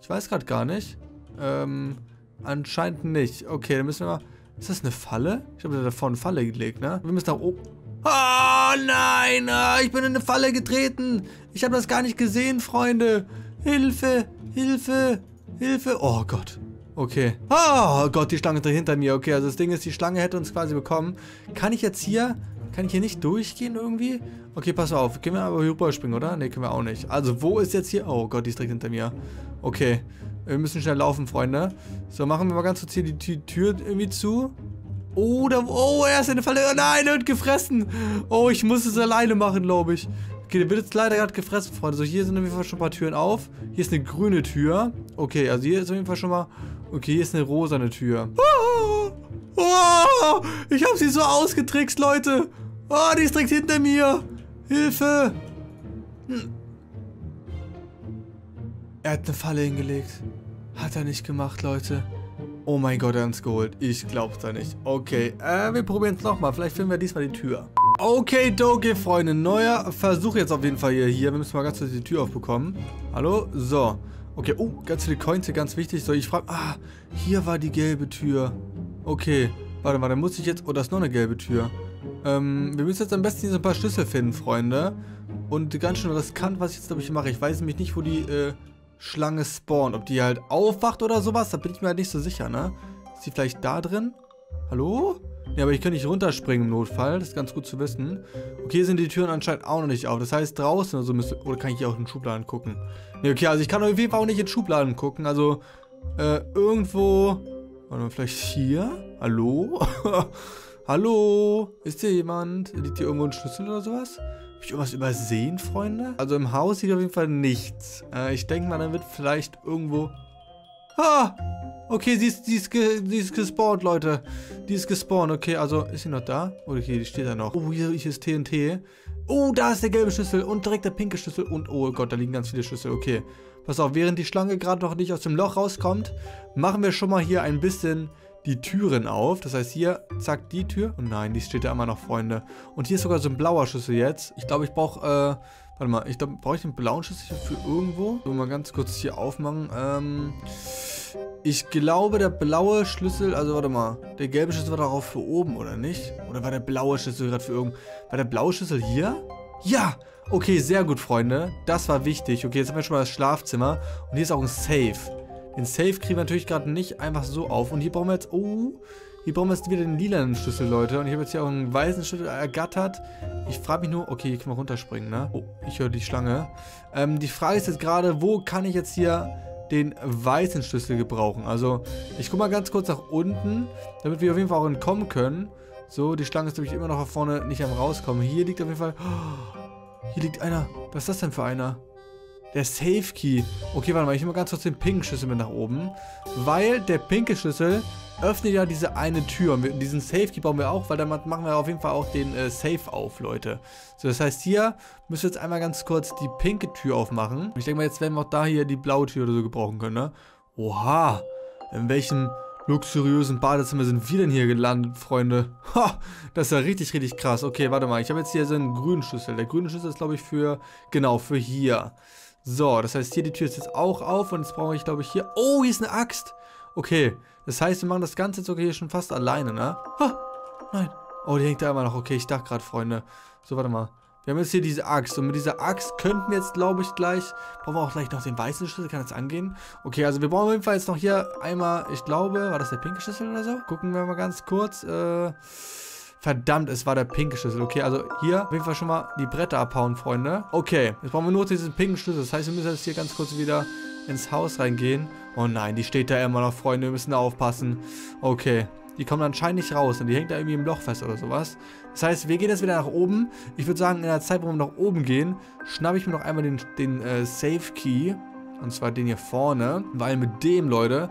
Ich weiß gerade gar nicht. Anscheinend nicht. Okay, dann müssen wir mal... Ist das eine Falle? Ich habe da vorne eine Falle gelegt, ne? Wir müssen nach oben... Oh nein, ich bin in eine Falle getreten. Ich habe das gar nicht gesehen, Freunde. Hilfe, Hilfe, Hilfe. Oh Gott. Okay. Oh Gott, die Schlange ist hinter mir. Okay, also das Ding ist, die Schlange hätte uns quasi bekommen. Kann ich hier nicht durchgehen irgendwie? Okay, pass auf. Können wir aber hier rüber springen, oder? Ne, können wir auch nicht. Also wo ist jetzt hier? Oh Gott, die ist direkt hinter mir. Okay, wir müssen schnell laufen, Freunde. So, machen wir mal ganz kurz hier die Tür irgendwie zu. Oh, er ist in der Falle. Oh nein, er wird gefressen. Oh, ich muss es alleine machen, glaube ich. Okay, der wird jetzt leider gerade gefressen, Freunde. So, hier sind auf jeden Fall schon ein paar Türen auf. Hier ist eine grüne Tür. Okay, also hier ist auf jeden Fall schon mal... Okay, hier ist eine rosane Tür. Oh, oh, ich habe sie so ausgetrickst, Leute. Oh, die ist direkt hinter mir. Hilfe. Hm. Er hat eine Falle hingelegt. Hat er nicht gemacht, Leute. Oh mein Gott, er hat uns geholt. Ich glaub's da nicht. Okay, wir probieren es nochmal. Vielleicht finden wir diesmal die Tür. Okay, doke, Freunde. Neuer Versuch jetzt auf jeden Fall hier. Wir müssen mal ganz kurz die Tür aufbekommen. Hallo? So. Okay, oh, ganz viele Coins hier, ganz wichtig. So, ich frage... Ah, hier war die gelbe Tür. Okay, warte mal, dann muss ich jetzt... Oh, da ist noch eine gelbe Tür. Wir müssen jetzt am besten hier so ein paar Schlüssel finden, Freunde. Und ganz schön riskant, was ich jetzt, glaube ich, mache. Ich weiß nämlich nicht, wo die... Schlange spawnt. Ob die halt aufwacht oder sowas, da bin ich mir halt nicht so sicher, ne? Ist die vielleicht da drin? Hallo? Ja, aber ich kann nicht runterspringen im Notfall. Das ist ganz gut zu wissen. Okay, hier sind die Türen anscheinend auch noch nicht auf. Das heißt, draußen oder so müsste... Oder kann ich hier auch in Schubladen gucken? Ne, okay, also ich kann auf jeden Fall auch nicht in Schubladen gucken. Also, irgendwo... Warte mal, vielleicht hier? Hallo? Hallo? Ist hier jemand? Liegt hier irgendwo ein Schlüssel oder sowas? Hab ich irgendwas übersehen, Freunde? Also im Haus sieht auf jeden Fall nichts. Ich denke mal, dann wird vielleicht irgendwo... Ah! Okay, sie ist gespawnt, Leute. Die ist gespawnt. Okay, also ist sie noch da? Oder okay, die steht da noch. Oh, hier ist TNT. Oh, da ist der gelbe Schlüssel und direkt der pinke Schlüssel. Und oh Gott, da liegen ganz viele Schlüssel. Okay, pass auf, während die Schlange gerade noch nicht aus dem Loch rauskommt, machen wir schon mal hier ein bisschen... die Türen auf. Das heißt, hier, zack, die Tür. Oh nein, die steht da immer noch, Freunde. Und hier ist sogar so ein blauer Schlüssel jetzt. Ich glaube, ich brauche Warte mal, ich glaube, brauche ich den blauen Schlüssel für irgendwo? So, mal ganz kurz hier aufmachen. Ich glaube, der blaue Schlüssel, also warte mal, der gelbe Schlüssel war darauf für oben, oder nicht? Oder war der blaue Schlüssel gerade für irgendwo? War der blaue Schlüssel hier? Ja! Okay, sehr gut, Freunde. Das war wichtig. Okay, jetzt haben wir schon mal das Schlafzimmer. Und hier ist auch ein Safe. Den Safe kriegen wir natürlich gerade nicht einfach so auf. Und hier brauchen wir jetzt... Oh, hier brauchen wir jetzt wieder den lilanen Schlüssel, Leute. Und ich habe jetzt hier auch einen weißen Schlüssel ergattert. Ich frage mich nur... Okay, hier können wir runterspringen, ne? Oh, ich höre die Schlange. Die Frage ist jetzt gerade, wo kann ich jetzt hier den weißen Schlüssel gebrauchen? Also, ich gucke mal ganz kurz nach unten, damit wir auf jeden Fall auch entkommen können. So, die Schlange ist nämlich immer noch nach vorne, nicht am Rauskommen. Hier liegt auf jeden Fall... Oh, hier liegt einer. Was ist das denn für einer? Der Safe Key. Okay, warte mal. Ich nehme mal ganz kurz den pinken Schlüssel mit nach oben. Weil der pinke Schlüssel öffnet ja diese eine Tür. Und diesen Safe Key brauchen wir auch, weil damit machen wir auf jeden Fall auch den Safe auf, Leute. So, das heißt, hier müssen wir jetzt einmal ganz kurz die pinke Tür aufmachen. Und ich denke mal, jetzt werden wir auch da hier die blaue Tür oder so gebrauchen können, ne? Oha. In welchem luxuriösen Badezimmer sind wir denn hier gelandet, Freunde? Ha, das ist ja richtig, richtig krass. Okay, warte mal, ich habe jetzt hier so einen grünen Schlüssel. Der grüne Schlüssel ist, glaube ich, für, genau, für hier. So, das heißt, hier die Tür ist jetzt auch auf und jetzt brauche ich, glaube ich, hier... Oh, hier ist eine Axt! Okay, das heißt, wir machen das Ganze jetzt sogar hier schon fast alleine, ne? Ha, nein. Oh, die hängt da immer noch. Okay, ich dachte gerade, Freunde. So, warte mal. Wir haben jetzt hier diese Axt und mit dieser Axt könnten wir jetzt, glaube ich, gleich... Brauchen wir auch gleich noch den weißen Schlüssel, kann das angehen? Okay, also wir brauchen auf jeden Fall jetzt noch hier einmal, ich glaube, war das der pinke Schlüssel oder so? Gucken wir mal ganz kurz, verdammt, es war der pinke Schlüssel. Okay, also hier auf jeden Fall schon mal die Bretter abhauen, Freunde. Okay, jetzt brauchen wir nur diesen pinken Schlüssel, das heißt, wir müssen jetzt hier ganz kurz wieder ins Haus reingehen. Oh nein, die steht da immer noch, Freunde, wir müssen da aufpassen. Okay. Die kommen anscheinend nicht raus und die hängt da irgendwie im Loch fest oder sowas. Das heißt, wir gehen jetzt wieder nach oben. Ich würde sagen, in der Zeit, wo wir nach oben gehen, schnappe ich mir noch einmal den Safe Key. Und zwar den hier vorne. Weil mit dem, Leute,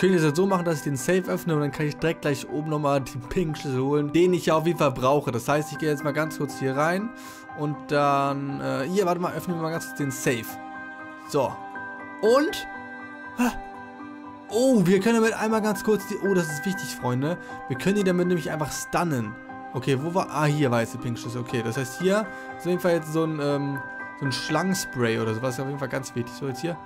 können wir das jetzt so machen, dass ich den Safe öffne. Und dann kann ich direkt gleich oben nochmal den pinken Schlüssel holen, den ich ja auf jeden Fall brauche. Das heißt, ich gehe jetzt mal ganz kurz hier rein. Und dann, hier, warte mal, öffnen wir mal ganz kurz den Safe. So. Und... Ha. Oh, wir können damit einmal ganz kurz die... Oh, das ist wichtig, Freunde. Wir können die damit nämlich einfach stunnen. Okay, wo war... Ah, hier war jetzt der Pinkschlüssel. Okay, das heißt, hier ist auf jeden Fall jetzt so ein Schlangenspray oder sowas. Ist auf jeden Fall ganz wichtig. So, jetzt hier.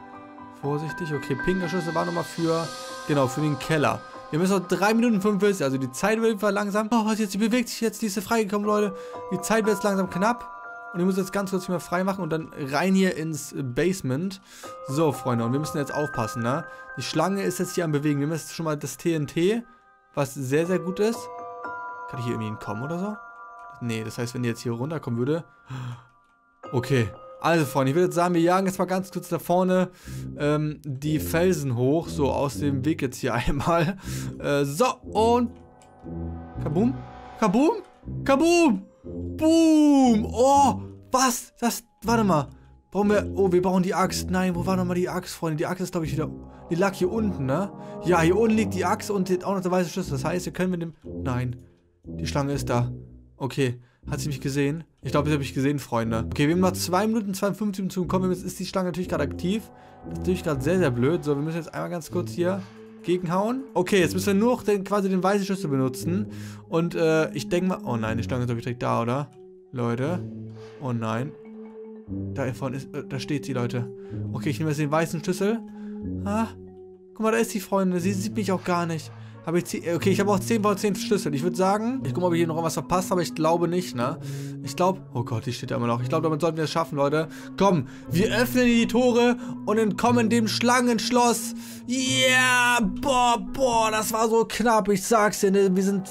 Vorsichtig. Okay, pinker Schlüssel war nochmal für... Genau, für den Keller. Wir müssen noch 3 Minuten 45. Also die Zeit wird langsam... Oh, was jetzt? Die bewegt sich jetzt. Die ist freigekommen, Leute. Die Zeit wird jetzt langsam knapp. Und ich muss jetzt ganz kurz hier mal frei machen und dann rein hier ins Basement. So, Freunde, und wir müssen jetzt aufpassen, ne? Die Schlange ist jetzt hier am Bewegen. Wir müssen jetzt schon mal das TNT, was sehr, sehr gut ist. Kann ich hier irgendwie hinkommen oder so? Nee, das heißt, wenn die jetzt hier runterkommen würde... Okay, also, Freunde, ich würde jetzt sagen, wir jagen jetzt mal ganz kurz da vorne die Felsen hoch. So, aus dem Weg jetzt hier einmal. So, und... Kaboom, kaboom, kaboom! Boom! Oh, was? Das, warte mal. Brauchen wir, oh, wir brauchen die Axt. Nein, wo war nochmal die Axt, Freunde? Die Axt ist, glaube ich, wieder, die lag hier unten, ne? Ja, hier unten liegt die Axt und auch noch der weiße Schlüssel. Das heißt, wir können mit dem, nein, die Schlange ist da. Okay, hat sie mich gesehen? Ich glaube, sie hat mich gesehen, Freunde. Okay, wir haben noch 2 Minuten, 52 Minuten kommen. Jetzt ist die Schlange natürlich gerade aktiv. Das ist natürlich gerade sehr, sehr blöd. So, wir müssen jetzt einmal ganz kurz hier... gegenhauen. Okay, jetzt müssen wir nur noch quasi den weißen Schlüssel benutzen. Und ich denke mal... Oh nein, die Schlange ist glaube ich direkt da, oder? Leute. Oh nein. Da vorne ist... da steht sie, Leute. Okay, ich nehme jetzt den weißen Schlüssel. Ah. Guck mal, da ist sie, Freunde. Sie sieht mich auch gar nicht. Habe ich... Okay, ich habe auch 10 von 10 Schlüssel. Ich würde sagen... Ich gucke mal, ob ich hier noch was verpasst habe. Ich glaube nicht, ne? Ich glaube... Oh Gott, die steht da immer noch. Ich glaube, damit sollten wir es schaffen, Leute. Komm, wir öffnen die Tore und entkommen dem Schlangenschloss. Yeah! Boah, das war so knapp. Ich sag's dir, ne? Wir sind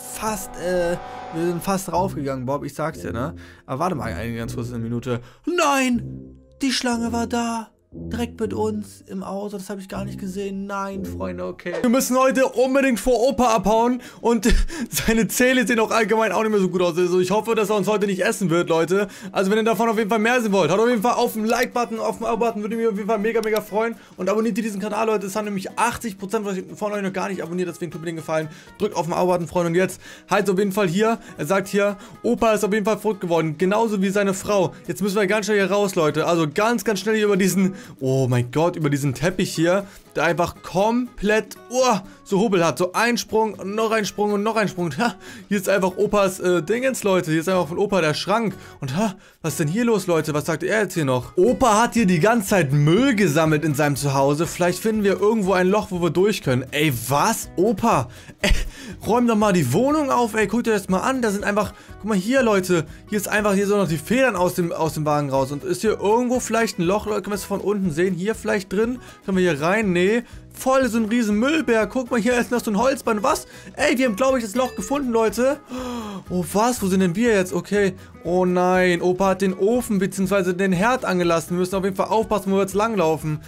fast raufgegangen, Bob. Ich sag's dir, ne? Aber warte mal eine ganz kurze Minute. Nein! Die Schlange war da. Direkt mit uns im Auto, das habe ich gar nicht gesehen. Nein, Freunde, okay. Wir müssen heute unbedingt vor Opa abhauen und seine Zähne sehen auch allgemein auch nicht mehr so gut aus. Also ich hoffe, dass er uns heute nicht essen wird, Leute. Also wenn ihr davon auf jeden Fall mehr sehen wollt, haut auf jeden Fall auf den Like-Button, auf den Abo-Button, würde mich auf jeden Fall mega, mega freuen. Und abonniert diesen Kanal, Leute. Es haben nämlich 80% von euch noch gar nicht abonniert, deswegen tut mir den Gefallen. Drückt auf den Abo-Button, Freunde. Und jetzt halt auf jeden Fall hier. Er sagt hier, Opa ist auf jeden Fall verrückt geworden, genauso wie seine Frau. Jetzt müssen wir ganz schnell hier raus, Leute. Also ganz, ganz schnell hier über diesen... Oh mein Gott, über diesen Teppich hier. der einfach komplett so Hubbel hat. So ein Sprung und noch ein Sprung und noch ein Sprung. Und, hier ist einfach Opas Dingens, Leute. Hier ist einfach von Opa der Schrank. Und was ist denn hier los, Leute? Was sagt er jetzt hier noch? Opa hat hier die ganze Zeit Müll gesammelt in seinem Zuhause. Vielleicht finden wir irgendwo ein Loch, wo wir durch können. Ey, was? Opa? Ey, räum doch mal die Wohnung auf, ey. Guckt euch das mal an. Da sind einfach... Guck mal hier, Leute. Hier ist einfach... Hier sind noch die Federn aus dem Wagen raus. Und ist hier irgendwo vielleicht ein Loch? Können wir es von unten sehen? Hier vielleicht drin? Können wir hier rein? Nee. Voll so ein riesen Müllberg. Guck mal, hier ist noch so ein Holzband. Was? Ey, wir haben, glaube ich, das Loch gefunden, Leute. Oh, was? Wo sind denn wir jetzt? Okay. Oh nein, Opa hat den Ofen bzw. den Herd angelassen. Wir müssen auf jeden Fall aufpassen, wo wir jetzt langlaufen.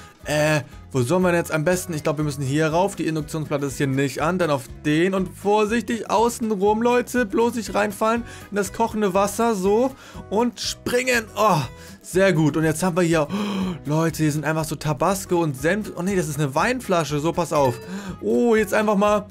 Wo sollen wir denn jetzt am besten? Ich glaube, wir müssen hier rauf. Die Induktionsplatte ist hier nicht an. Dann auf den und vorsichtig außenrum, Leute. Bloß nicht reinfallen in das kochende Wasser. So. Und springen. Oh, sehr gut. Und jetzt haben wir hier... Oh, Leute, hier sind einfach so Tabasco und Senf. Oh nee, das ist eine Weinflasche. So, pass auf. Oh, jetzt einfach mal...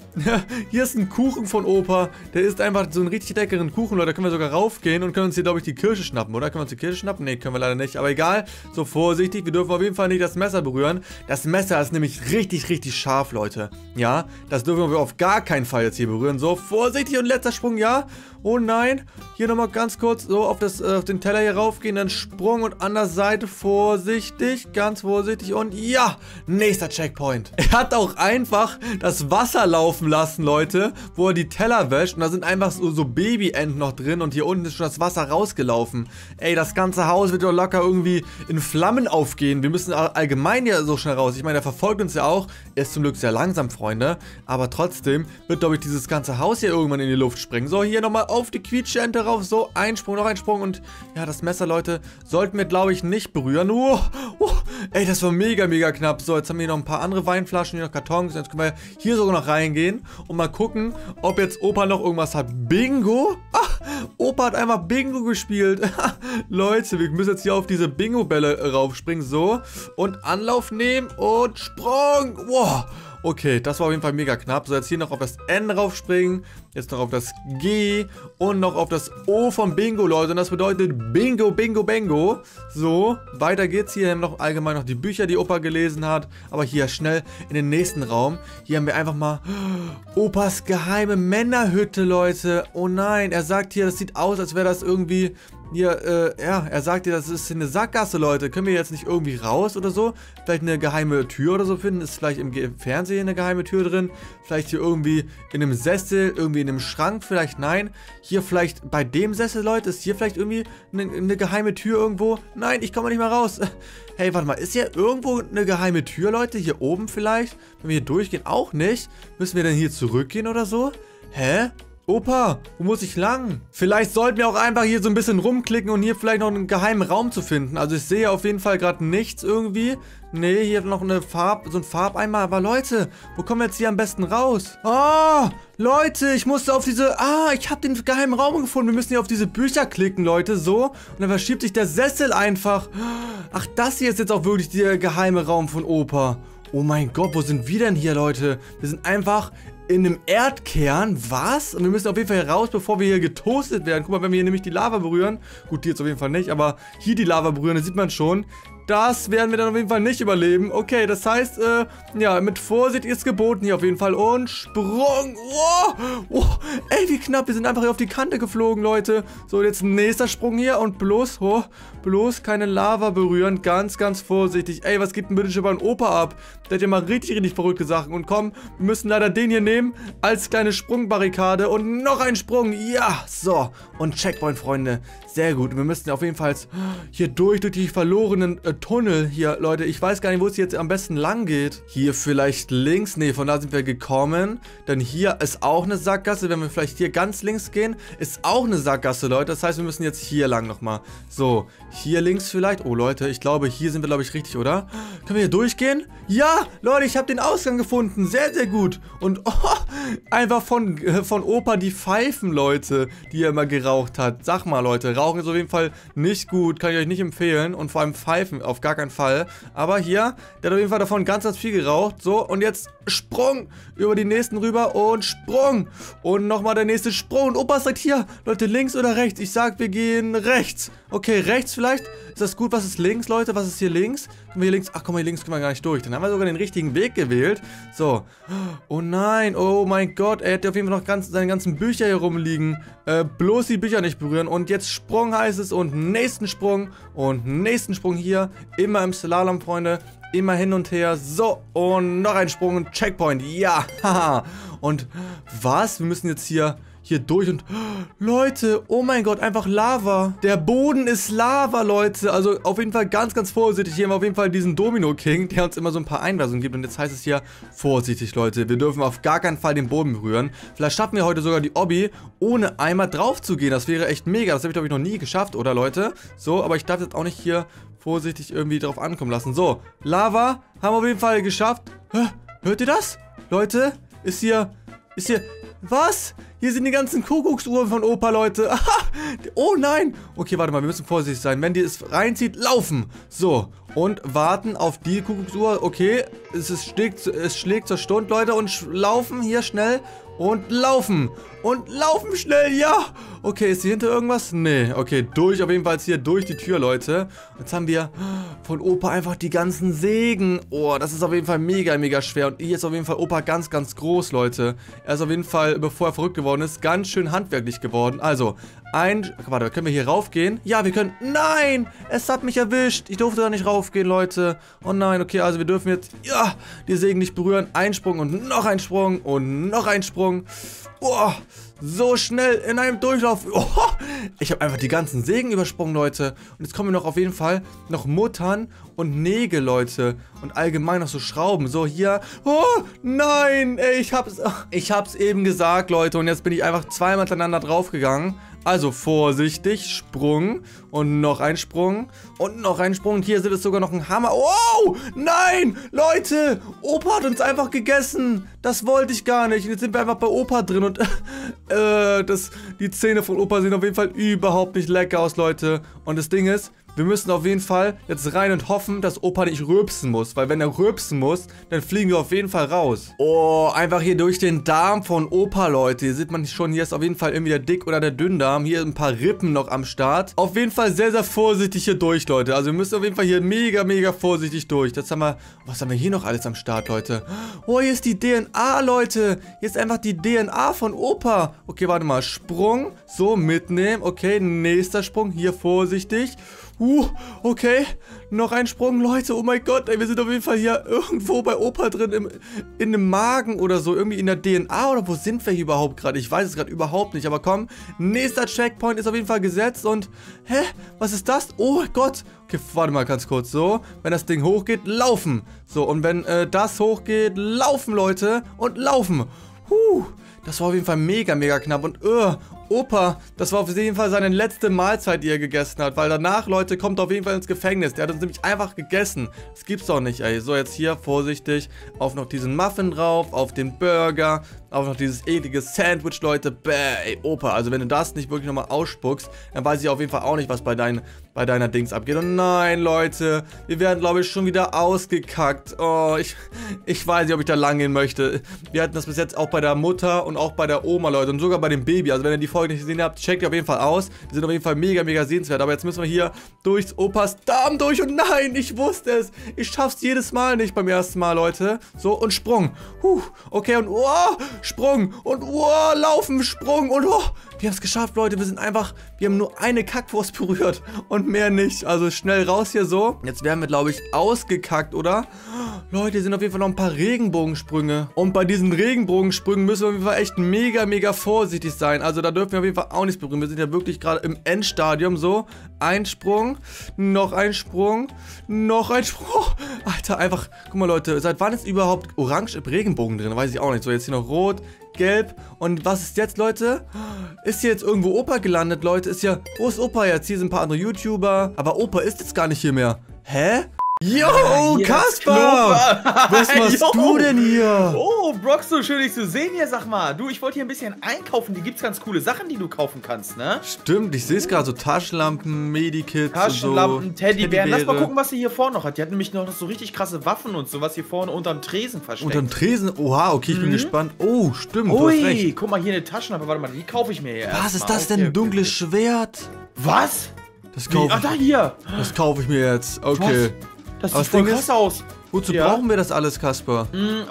Hier ist ein Kuchen von Opa. Der ist einfach so einen richtig leckeren Kuchen, Leute. Da können wir sogar raufgehen und können uns hier, glaube ich, die Kirsche schnappen, oder? Können wir uns die Kirsche schnappen? Nee, können wir leider nicht. Aber egal. So, vorsichtig. Wir dürfen auf jeden Fall nicht das Messer berühren. Das Messer ist nämlich richtig, richtig scharf, Leute. Ja, das dürfen wir auf gar keinen Fall jetzt hier berühren. So, vorsichtig und letzter Sprung, ja. Oh nein. Hier nochmal ganz kurz so auf den Teller hier raufgehen. Dann Sprung und an der Seite vorsichtig. Ganz vorsichtig und ja. Nächster Checkpoint. Er hat auch einfach das Wasser laufen lassen, Leute, wo er die Teller wäscht. Und da sind einfach so Babyenten noch drin. Und hier unten ist schon das Wasser rausgelaufen. Ey, das ganze Haus wird doch locker irgendwie in Flammen aufgehen. Wir müssen allgemein ja so schnell raus. Ich meine, er verfolgt uns ja auch. Er ist zum Glück sehr langsam, Freunde. Aber trotzdem wird, glaube ich, dieses ganze Haus hier irgendwann in die Luft springen. So, hier nochmal auf die Quietscheente rauf. So, ein Sprung, noch ein Sprung. Und ja, das Messer, Leute, sollten wir, glaube ich, nicht berühren. Ey, das war mega, mega knapp. So, jetzt haben wir hier noch ein paar andere Weinflaschen, hier noch Kartons. Jetzt können wir hier sogar noch reingehen und mal gucken, ob jetzt Opa noch irgendwas hat. Bingo? Ach, Opa hat einfach Bingo gespielt. Leute, wir müssen jetzt hier auf diese Bingo-Bälle raufspringen. So, und Anlauf nehmen. Und Sprung! Wow. Okay, das war auf jeden Fall mega knapp. So, jetzt hier noch auf das N raufspringen. Jetzt noch auf das G. Und noch auf das O von Bingo, Leute. Und das bedeutet Bingo, Bingo, Bingo. So, weiter geht's. Hier haben wir noch allgemein noch die Bücher, die Opa gelesen hat. Aber hier schnell in den nächsten Raum. Hier haben wir einfach mal Opas geheime Männerhütte, Leute. Oh nein, er sagt hier, das sieht aus, als wäre das irgendwie... Hier, ja, er sagt dir, das ist eine Sackgasse, Leute. Können wir jetzt nicht irgendwie raus oder so? Vielleicht eine geheime Tür oder so finden? Ist vielleicht im Fernsehen eine geheime Tür drin? Vielleicht hier irgendwie in einem Sessel, irgendwie in einem Schrank? Vielleicht nein. Hier vielleicht bei dem Sessel, Leute? Ist hier vielleicht irgendwie eine geheime Tür irgendwo? Nein, ich komme nicht mehr raus. Hey, warte mal, ist hier irgendwo eine geheime Tür, Leute? Hier oben vielleicht? Wenn wir hier durchgehen, auch nicht. Müssen wir denn hier zurückgehen oder so? Hä? Opa, wo muss ich lang? Vielleicht sollten wir auch einfach hier so ein bisschen rumklicken und hier vielleicht noch einen geheimen Raum zu finden. Also ich sehe auf jeden Fall gerade nichts irgendwie. Nee, hier noch eine so ein Farbeimer. Aber Leute, wo kommen wir jetzt hier am besten raus? Oh, Leute, ich musste auf diese... Ah, ich habe den geheimen Raum gefunden. Wir müssen hier auf diese Bücher klicken, Leute, so. Und dann verschiebt sich der Sessel einfach. Ach, das hier ist jetzt auch wirklich der geheime Raum von Opa. Oh mein Gott, wo sind wir denn hier, Leute? Wir sind einfach... in einem Erdkern, was? Und wir müssen auf jeden Fall hier raus, bevor wir hier getoastet werden. Guck mal, wenn wir hier nämlich die Lava berühren. Gut, die jetzt auf jeden Fall nicht, aber hier die Lava berühren, das sieht man schon. Das werden wir dann auf jeden Fall nicht überleben. Okay, das heißt, ja, mit Vorsicht ist geboten hier auf jeden Fall. Und Sprung. Oh, oh, ey, wie knapp. Wir sind einfach hier auf die Kante geflogen, Leute. So, jetzt nächster Sprung hier. Und bloß, bloß keine Lava berühren. Ganz, ganz vorsichtig. Ey, was geht denn bitte schon bei einem Opa ab? Der hat ja mal richtig, richtig verrückte Sachen. Und komm, wir müssen leider den hier nehmen als kleine Sprungbarrikade. Und noch ein Sprung. Ja, so. Und Checkpoint, Freunde. Sehr gut. Und wir müssen auf jeden Fall hier durch die verlorenen Tunnel hier, Leute. Ich weiß gar nicht, wo es jetzt am besten lang geht. Hier vielleicht links. Ne, von da sind wir gekommen. Denn hier ist auch eine Sackgasse. Wenn wir vielleicht hier ganz links gehen, ist auch eine Sackgasse, Leute. Das heißt, wir müssen jetzt hier lang nochmal. So, hier links vielleicht. Oh, Leute, ich glaube, hier sind wir, glaube ich, richtig, oder? Können wir hier durchgehen? Ja, Leute, ich habe den Ausgang gefunden. Sehr, sehr gut. Und oh, Einfach von Opa die Pfeifen, Leute, die er immer geraucht hat. Sag mal, Leute, Rauchen ist auf jeden Fall nicht gut, kann ich euch nicht empfehlen. Und vor allem Pfeifen, auf gar keinen Fall. Aber hier, der hat auf jeden Fall davon ganz, ganz viel geraucht. So, und jetzt Sprung über die nächsten rüber und Sprung. Und nochmal der nächste Sprung. Und Opa sagt hier, Leute, links oder rechts? Ich sag, wir gehen rechts. Okay, rechts vielleicht. Ist das gut? Was ist links, Leute? Was ist hier links? Können wir hier links? Ach, komm mal, hier links können wir gar nicht durch. Dann haben wir sogar den richtigen Weg gewählt. So. Oh nein, oh mein Gott. Er hätte auf jeden Fall noch seine ganzen Bücher hier rumliegen. Bloß die Bücher nicht berühren. Und jetzt Sprung heißt es. Und nächsten Sprung. Und nächsten Sprung hier. Immer im Slalom, Freunde. Immer hin und her. So, und noch ein Sprung und Checkpoint. Ja, haha. Und was? Wir müssen jetzt hier durch und... Leute, oh mein Gott, einfach Lava. Der Boden ist Lava, Leute. Also auf jeden Fall ganz, ganz vorsichtig. Hier haben wir auf jeden Fall diesen Domino King, der uns immer so ein paar Einweisungen gibt. Und jetzt heißt es hier, vorsichtig, Leute. Wir dürfen auf gar keinen Fall den Boden berühren. Vielleicht schaffen wir heute sogar die Obby, ohne einmal drauf zu gehen. Das wäre echt mega. Das habe ich, glaube ich, noch nie geschafft, oder, Leute? So, aber ich darf jetzt auch nicht hier vorsichtig irgendwie drauf ankommen lassen. So, Lava haben wir auf jeden Fall geschafft. Hä? Hört ihr das? Leute, ist hier... Was? Hier sind die ganzen Kuckucksuhren von Opa, Leute. Aha. Oh nein. Okay, warte mal, wir müssen vorsichtig sein. Wenn die es reinzieht, laufen. So, und warten auf die Kuckucksuhr. Okay, es schlägt zur Stunde, Leute. Und laufen hier schnell. Und laufen. Und laufen schnell, ja. Okay, ist hier hinter irgendwas? Nee. Okay, durch, auf jeden Fall hier durch die Tür, Leute. Jetzt haben wir von Opa einfach die ganzen Sägen. Oh, das ist auf jeden Fall mega, mega schwer. Und hier ist auf jeden Fall Opa ganz, ganz groß, Leute. Er ist auf jeden Fall, bevor er verrückt geworden ist, ganz schön handwerklich geworden. Also, warte, können wir hier raufgehen? Ja, wir können... Nein! Es hat mich erwischt. Ich durfte da nicht raufgehen, Leute. Oh nein, okay, also wir dürfen jetzt... Ja, die Sägen nicht berühren. Ein Sprung und noch ein Sprung und noch ein Sprung. Oh, so schnell in einem Durchlauf. Oh, ich habe einfach die ganzen Sägen übersprungen, Leute. Und jetzt kommen wir noch auf jeden Fall noch Muttern und Nägel, Leute. Und allgemein noch so Schrauben. So hier. Oh, nein. Ich hab's eben gesagt, Leute. Und jetzt bin ich einfach zweimal hintereinander draufgegangen. Also vorsichtig, Sprung und noch ein Sprung und noch ein Sprung. Und hier sieht es sogar noch ein Hammer. Oh, nein, Leute, Opa hat uns einfach gegessen. Das wollte ich gar nicht. Und jetzt sind wir einfach bei Opa drin und die Zähne von Opa sehen auf jeden Fall überhaupt nicht lecker aus, Leute. Und das Ding ist, wir müssen auf jeden Fall jetzt rein und hoffen, dass Opa nicht rülpsen muss. Weil wenn er rülpsen muss, dann fliegen wir auf jeden Fall raus. Oh, einfach hier durch den Darm von Opa, Leute. Hier sieht man schon, hier ist auf jeden Fall irgendwie der Dick- oder der Dünndarm. Hier ein paar Rippen noch am Start. Auf jeden Fall sehr, sehr vorsichtig hier durch, Leute. Also wir müssen auf jeden Fall hier mega, mega vorsichtig durch. Das haben wir... Was haben wir hier noch alles am Start, Leute? Oh, hier ist die DNA, Leute. Hier ist einfach die DNA von Opa. Okay, warte mal. Sprung. So, mitnehmen. Okay, nächster Sprung. Hier vorsichtig. Okay, noch ein Sprung, Leute, oh mein Gott, ey, wir sind auf jeden Fall hier irgendwo bei Opa drin, in dem Magen oder so, irgendwie in der DNA oder wo sind wir hier überhaupt gerade? Ich weiß es gerade überhaupt nicht, aber komm, nächster Checkpoint ist auf jeden Fall gesetzt und, hä, was ist das? Oh Gott, okay, warte mal ganz kurz, so, wenn das Ding hochgeht, laufen, so, und wenn das hochgeht, laufen, Leute, und laufen, das war auf jeden Fall mega, mega knapp und, Opa, das war auf jeden Fall seine letzte Mahlzeit, die er gegessen hat. Weil danach, Leute, kommt er auf jeden Fall ins Gefängnis. Der hat uns nämlich einfach gegessen. Das gibt's doch nicht, ey. So, jetzt hier, vorsichtig, auf noch diesen Muffin drauf, auf den Burger, auf noch dieses eklige Sandwich, Leute. Bäh, ey, Opa, also wenn du das nicht wirklich nochmal ausspuckst, dann weiß ich auf jeden Fall auch nicht, was bei deiner Dings abgeht. Und nein, Leute, wir werden, glaube ich, schon wieder ausgekackt. Oh, ich weiß nicht, ob ich da lang gehen möchte. Wir hatten das bis jetzt auch bei der Mutter und auch bei der Oma, Leute. Und sogar bei dem Baby. Also, wenn ihr die Folge nicht gesehen habt, checkt die auf jeden Fall aus. Die sind auf jeden Fall mega, mega sehenswert. Aber jetzt müssen wir hier durchs Opas Darm durch. Und nein, ich wusste es. Ich schaff's jedes Mal nicht beim ersten Mal, Leute. So, und Sprung. Okay, und oh, Sprung. Und oh, Laufen, Sprung. Und oh, wir haben's geschafft, Leute. Wir haben nur eine Kackwurst berührt. Und mehr nicht. Also schnell raus hier so. Jetzt werden wir, glaube ich, ausgekackt, oder? Leute, hier sind auf jeden Fall noch ein paar Regenbogensprünge. Und bei diesen Regenbogensprüngen müssen wir auf jeden Fall echt mega, mega vorsichtig sein. Also da dürfen wir auf jeden Fall auch nichts berühren. Wir sind ja wirklich gerade im Endstadium so. Ein Sprung, noch ein Sprung, noch ein Sprung. Oh, Alter, einfach, guck mal, Leute, seit wann ist überhaupt Orange im Regenbogen drin? Weiß ich auch nicht. So, jetzt hier noch Rot, Gelb. Und was ist jetzt, Leute? Ist hier jetzt irgendwo Opa gelandet, Leute? Wo ist Opa jetzt? Hier sind ein paar andere YouTuber. Aber Opa ist jetzt gar nicht hier mehr. Hä? Yo, Kaspar! Was machst du denn hier? Oh, Broxo, schön dich zu sehen hier, sag mal. Du, ich wollte hier ein bisschen einkaufen. Hier gibt's ganz coole Sachen, die du kaufen kannst, ne? Stimmt, ich sehe es gerade. So Taschenlampen, Medikits, Taschenlampen, so. Teddybären. Lass mal gucken, was sie hier vorne noch hat. Die hat nämlich noch so richtig krasse Waffen und so, was hier vorne unterm Tresen versteckt. Unterm Tresen? Oha, okay, ich bin gespannt. Oh, stimmt, du hast recht. Guck mal, hier eine Taschenlampe. Warte mal, die kaufe ich mir hier. Was ist das denn? Ein dunkles Schwert? Was? Das kaufe ich. Ah, da hier. Das kaufe ich mir jetzt. Okay. Das sieht voll krass aus. Wozu brauchen wir das alles, Kaspar?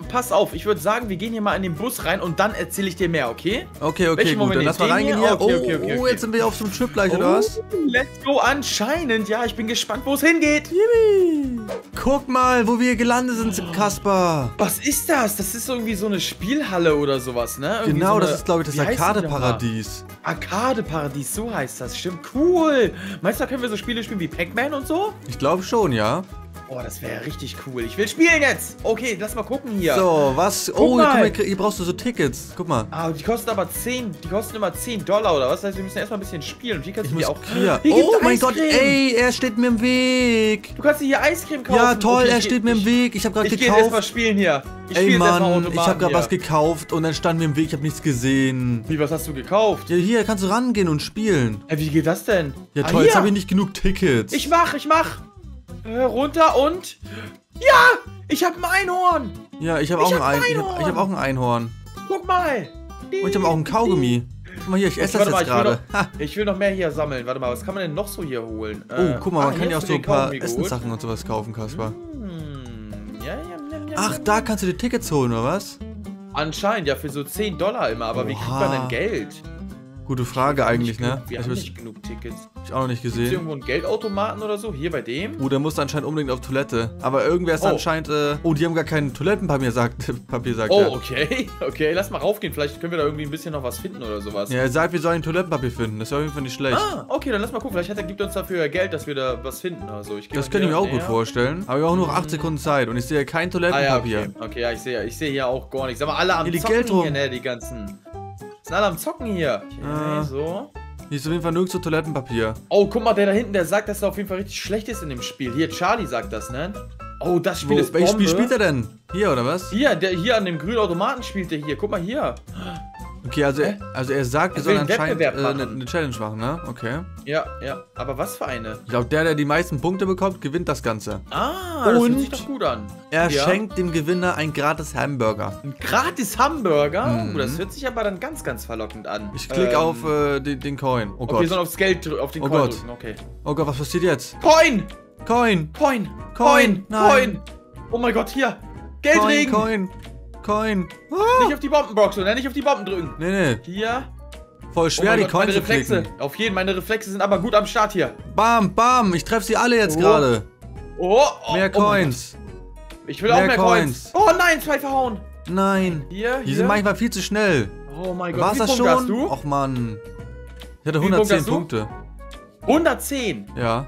Pass auf, ich würde sagen, wir gehen hier mal in den Bus rein und dann erzähle ich dir mehr, okay? Okay, gut, dann lass mal reingehen hier. Oh, jetzt sind wir auf so einem Trip gleich, oder was? Let's go, anscheinend. Ja, ich bin gespannt, wo es hingeht. Yippie. Guck mal, wo wir gelandet sind, Kaspar. Was ist das? Das ist irgendwie so eine Spielhalle oder sowas, ne? Irgendwie genau, so eine, das ist, glaube ich, das Arcade-Paradies. Arcade-Paradies, so heißt das, stimmt. Cool. Meinst du, da können wir so Spiele spielen wie Pac-Man und so? Ich glaube schon, ja. Oh, das wäre richtig cool. Ich will spielen jetzt. Okay, lass mal gucken hier. So, was? Guck mal, hier brauchst du so Tickets. Guck mal. Ah, die kosten aber 10. Die kosten immer $10 oder was? Das heißt, wir müssen erstmal ein bisschen spielen. Und hier kannst du dir auch... Hier. Hier oh mein Gott, ey, er steht mir im Weg. Du kannst dir hier Eiscreme kaufen. Ja, toll, okay, er steht mir im Weg. Ich habe gerade gekauft. Ich gehe erstmal spielen hier. Ey, Mann, ich habe gerade was gekauft und dann stand mir im Weg. Ich habe nichts gesehen. Wie, was hast du gekauft? Ja, hier kannst du rangehen und spielen. Ey, wie geht das denn? Ja, toll, jetzt habe ich nicht genug Tickets. Ich mach. Runter und... Ja! Ich habe ein Einhorn! Ja, ich habe auch ein Einhorn. Guck mal! Und ich habe auch ein Kaugummi. Guck mal hier, ich esse das jetzt gerade. Ich will noch mehr hier sammeln. Warte mal, was kann man denn noch so hier holen? Oh, guck mal, man kann ja auch so ein paar Essenssachen und sowas kaufen, Kaspar. Ach, da kannst du dir Tickets holen, oder was? Anscheinend, ja, für so $10 immer. Aber wie kriegt man denn Geld? Gute Frage eigentlich, ne? Wir haben nicht genug Tickets. Ich auch noch nicht gesehen. Ist irgendwo ein Geldautomaten oder so? Hier bei dem? Oh, der muss anscheinend unbedingt auf Toilette. Aber irgendwer ist anscheinend... Oh, die haben gar kein Toilettenpapier, sagt er. Oh, okay. Okay, lass mal raufgehen. Vielleicht können wir da irgendwie ein bisschen noch was finden oder sowas. Ja, er sagt, wir sollen Toilettenpapier finden. Das ist auf jeden Fall nicht schlecht. Ah, okay, dann lass mal gucken. Vielleicht gibt er uns dafür Geld, dass wir da was finden. Also, ich das könnte ich mir auch gut vorstellen. Aber wir haben auch nur 8 Sekunden Zeit. Und ich sehe kein Toilettenpapier. Okay, ja, ich sehe hier auch gar nichts. Aber alle am Zocken hier, ne? Die ganzen... Sind alle am Zocken hier. Okay, so. Hier ist auf jeden Fall nirgends so Toilettenpapier. Oh, guck mal, der da hinten, der sagt, dass er auf jeden Fall richtig schlecht ist in dem Spiel. Hier, Charlie sagt das, ne? Oh, das Spiel ist Bombe. Welches Spiel spielt er denn? Hier, oder was? Hier, der hier an dem grünen Automaten spielt er hier. Guck mal hier. Okay, also er sagt, wir sollen anscheinend eine Challenge machen, ne? Okay. Ja. Aber was für eine? Ich glaube, der die meisten Punkte bekommt, gewinnt das Ganze. Ah, das hört sich doch gut an. Er schenkt dem Gewinner einen gratis Hamburger. Ein gratis Hamburger? Mhm. Das hört sich aber dann ganz, ganz verlockend an. Ich klicke auf den Coin. Oh Gott. Okay, wir sollen aufs Geld, auf den Coin drücken. Okay. Oh Gott, was passiert jetzt? Coin! Oh mein Gott, hier! Geldregen! Coin. Ah. Nicht auf die Bombenbox, oder? Nicht auf die Bomben drücken. Nee. Hier. Voll schwer, die Coins zu klicken. Auf jeden, meine Reflexe sind aber gut am Start hier. Bam. Ich treffe sie alle jetzt gerade. Mehr Coins. Ich will auch mehr Coins. Oh nein, 2 verhauen. Nein. Die sind manchmal viel zu schnell. Oh mein Gott. War's das schon? Hast du? Och man. Ich hatte 110 Punkte. 110? Ja.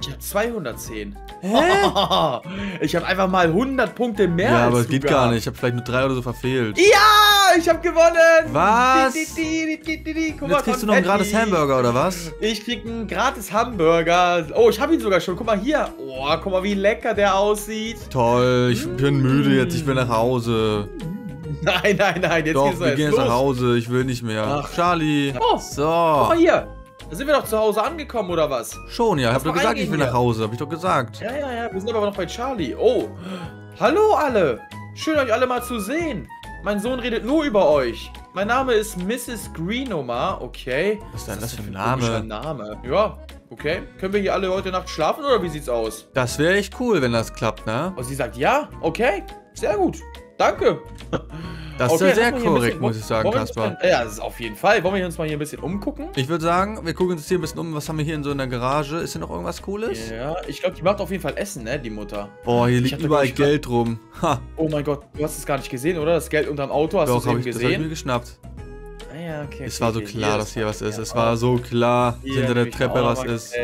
Ich habe 210. Hä? Oh, ich habe einfach mal 100 Punkte mehr als du. Ja, aber es geht gar nicht. Ich habe vielleicht nur 3 oder so verfehlt. Ja, ich habe gewonnen. Was? Guck mal, jetzt kriegst du noch einen gratis Hamburger, oder was? Ich krieg einen gratis Hamburger. Oh, ich habe ihn sogar schon. Guck mal hier. Oh, guck mal, wie lecker der aussieht. Toll, ich bin müde jetzt. Ich will nach Hause. Nein. Jetzt geht's los. Wir gehen jetzt nach Hause. Ich will nicht mehr. Ach. Charlie. Oh, so. Guck mal hier. Da sind wir doch zu Hause angekommen, oder was? Schon, ja. Ich hab doch gesagt, ich will nach Hause. Hab ich doch gesagt. Ja. Wir sind aber noch bei Charlie. Oh. Hallo alle. Schön, euch alle mal zu sehen. Mein Sohn redet nur über euch. Mein Name ist Mrs. Greenoma. Okay. Was ist denn das für ein Name? Ja. Okay. Können wir hier alle heute Nacht schlafen, oder wie sieht's aus? Das wäre echt cool, wenn das klappt, ne? Und sie sagt ja. Okay. Sehr gut. Danke. Das ist ja sehr korrekt, muss ich sagen, Kaspar. Ja, das ist auf jeden Fall. Wollen wir uns mal hier ein bisschen umgucken? Ich würde sagen, wir gucken uns hier ein bisschen um. Was haben wir hier in so einer Garage? Ist hier noch irgendwas Cooles? Ja, ich glaube, die macht auf jeden Fall Essen, ne, die Mutter. Boah, hier liegt überall Geld rum. Ha. Oh mein Gott, du hast es gar nicht gesehen, oder? Das Geld unterm Auto, hast du es eben gesehen? Das hab ich mir geschnappt. ja, okay. Es war so klar, dass hier was ist. Es war so klar, hinter der Treppe was ist.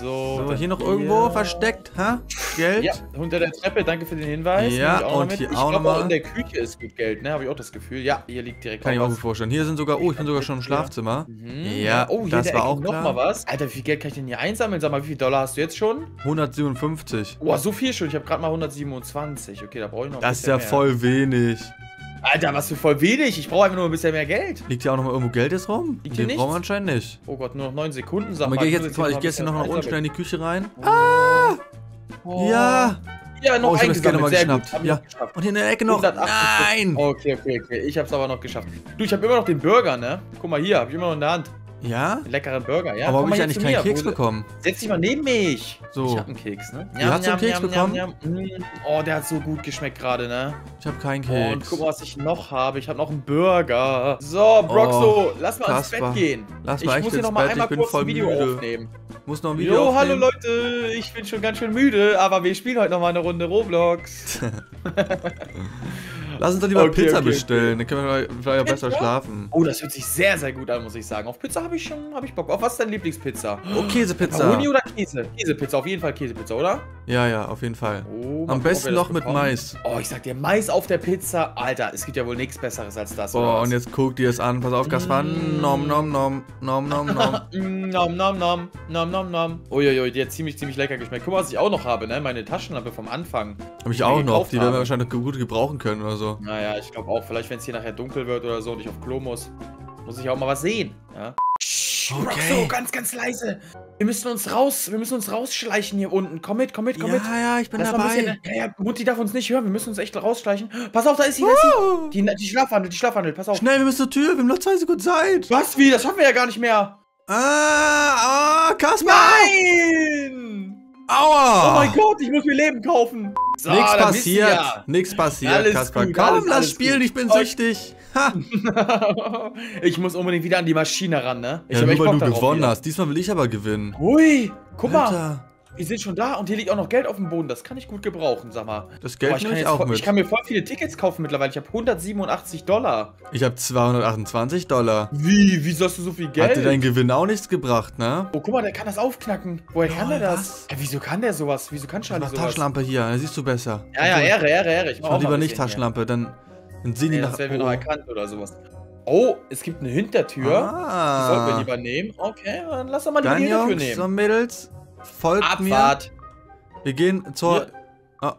So, hier noch irgendwo versteckt, ha? Geld? Ja, unter der Treppe, danke für den Hinweis. Ja, und hier auch nochmal. In der Küche ist gut Geld, ne? Habe ich auch das Gefühl. Ja, hier liegt direkt. Kann ich auch gut vorstellen. Hier sind sogar, oh, ich bin sogar schon im Schlafzimmer. Ja, das war auch klar. Nochmal was. Alter, wie viel Geld kann ich denn hier einsammeln? Sag mal, wie viel $? Hast du jetzt schon? 157. Boah, so viel schon. Ich habe gerade mal 127. Okay, da brauche ich noch ein bisschen mehr. Das ist ja voll wenig. Alter, was für voll wenig. Ich brauche einfach nur ein bisschen mehr Geld. Liegt ja auch noch mal irgendwo Geld jetzt rum? Liegt hier nichts? Den brauchen wir anscheinend nicht. Oh Gott, nur noch 9 Sekunden. Sag mal, ich gehe jetzt hier noch nach unten schnell in die Küche rein. Oh. Ah! Oh. Ja! Ja, noch ich habe das Geld nochmal geschnappt. Geschafft. Und hier in der Ecke noch. Nein! Okay. Ich habe es aber noch geschafft. Du, ich habe immer noch den Burger, ne? Guck mal hier, habe ich immer noch in der Hand. Ja? Einen leckeren Burger, ja. Aber habe ich eigentlich keinen Keks bekommen? Setz dich mal neben mich. So. Ich hab einen Keks, ne? Du hast einen Keks bekommen? Oh, der hat so gut geschmeckt gerade, ne? Ich hab keinen Keks. Oh, und guck mal, was ich noch habe. Ich hab noch einen Burger. So, Broxo, lass mal ins Bett gehen. Lass mal ins Bett, ich bin voll müde. Muss noch ein Video aufnehmen. Hallo Leute, ich bin schon ganz schön müde, aber wir spielen heute nochmal eine Runde Roblox. Lass uns doch lieber Pizza bestellen, dann können wir vielleicht besser schlafen. Oh, das hört sich sehr, sehr gut an, muss ich sagen. Auf Pizza habe ich schon, Bock. Auf was ist deine Lieblingspizza? Oh, Käsepizza. Pepperoni oder Käse? Käsepizza, auf jeden Fall Käsepizza, oder? Ja, ja, auf jeden Fall. Oh, am besten noch mit Mais. Oh, ich sag dir, Mais auf der Pizza. Alter, es gibt ja wohl nichts Besseres als das, oder? Oh, und jetzt guck dir das an. Pass auf, Kaspar. Nom, nom, nom, nom, nom, nom. Nom, nom, nom, nom, nom, nom. Uiuiui, die hat ziemlich lecker geschmeckt. Guck mal, was ich auch noch habe, ne? Meine Taschenlampe vom Anfang. Hab ich auch noch. Die werden wir wahrscheinlich gut gebrauchen können oder so. Naja, ich glaube auch. Vielleicht, wenn es hier nachher dunkel wird oder so und ich auf Klo muss, muss ich auch mal was sehen. Ja? Okay. So, ganz leise. Wir müssen uns raus. Wir müssen uns rausschleichen hier unten. Komm mit, komm mit. Ja, ich bin dabei. Mutti darf uns nicht hören. Wir müssen uns echt rausschleichen. Pass auf, da ist sie. Die Schlafwandel, pass auf. Schnell, wir müssen zur Tür. Wir haben noch 2 Sekunden Zeit. Was? Wie? Das schaffen wir ja gar nicht mehr. Kaspar! Nein! Aua! Oh mein Gott, ich muss mir Leben kaufen. So, nichts passiert, nichts passiert, Kaspar. Komm, lass spielen, ich bin süchtig. Ha. Ich muss unbedingt wieder an die Maschine ran, ne? Ich hab echt Bock, weil du gewonnen hast. Diesmal will ich aber gewinnen. Hui, guck mal. Wir sind schon da und hier liegt auch noch Geld auf dem Boden. Das kann ich gut gebrauchen, sag mal. Das Geld nehme ich auch mit. Ich kann mir voll viele Tickets kaufen mittlerweile. Ich habe $187. Ich habe $228. Wie? Wieso hast du so viel Geld? Hat dir dein Gewinn auch nichts gebracht, ne? Oh, guck mal, der kann das aufknacken. Woher kann der das? Ja, wieso kann der sowas? Wieso kann Charlie sowas? Taschenlampe hier, da siehst du besser. Ja, ja, Ehre. Ich mach lieber nicht Taschenlampe, dann sehen die nach... Das werden wir noch erkannt oder sowas. Oh, es gibt eine Hintertür. Ah. Die sollten wir lieber nehmen. Okay, dann lass doch mal die Hintertür nehmen. So, Mädels... Folgt mir. Wir gehen zur... Ja.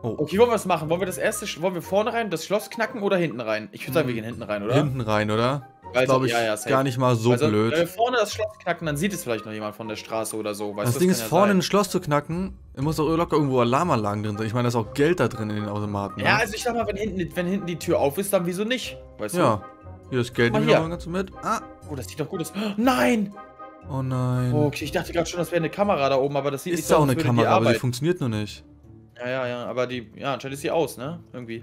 Oh. Okay, wollen wir was machen? Wollen wir das erste... Wollen wir vorne rein, das Schloss knacken oder hinten rein? Ich würde sagen, wir gehen hinten rein, oder? Hinten rein, oder? Das glaube ich gar nicht mal so blöd. Wenn wir vorne das Schloss knacken, dann sieht es vielleicht noch jemand von der Straße oder so. Weißt das Ding ist, vorne ein Schloss zu knacken, da muss doch locker irgendwo Alarmanlagen drin sein. Ich meine, da ist auch Geld da drin in den Automaten. Ja, also ich sag mal, wenn hinten die Tür auf ist, dann wieso nicht? Weißt du? Hier, das Geld nehmen wir ganz mit. Ah. Oh, das sieht doch gut aus. Nein! Oh nein. Oh, okay, ich dachte gerade schon, das wäre eine Kamera da oben, aber das sieht nicht so aus. Ist auch eine Kamera, aber die funktioniert nur nicht. Ja, aber die, anscheinend ist sie aus, ne? Irgendwie.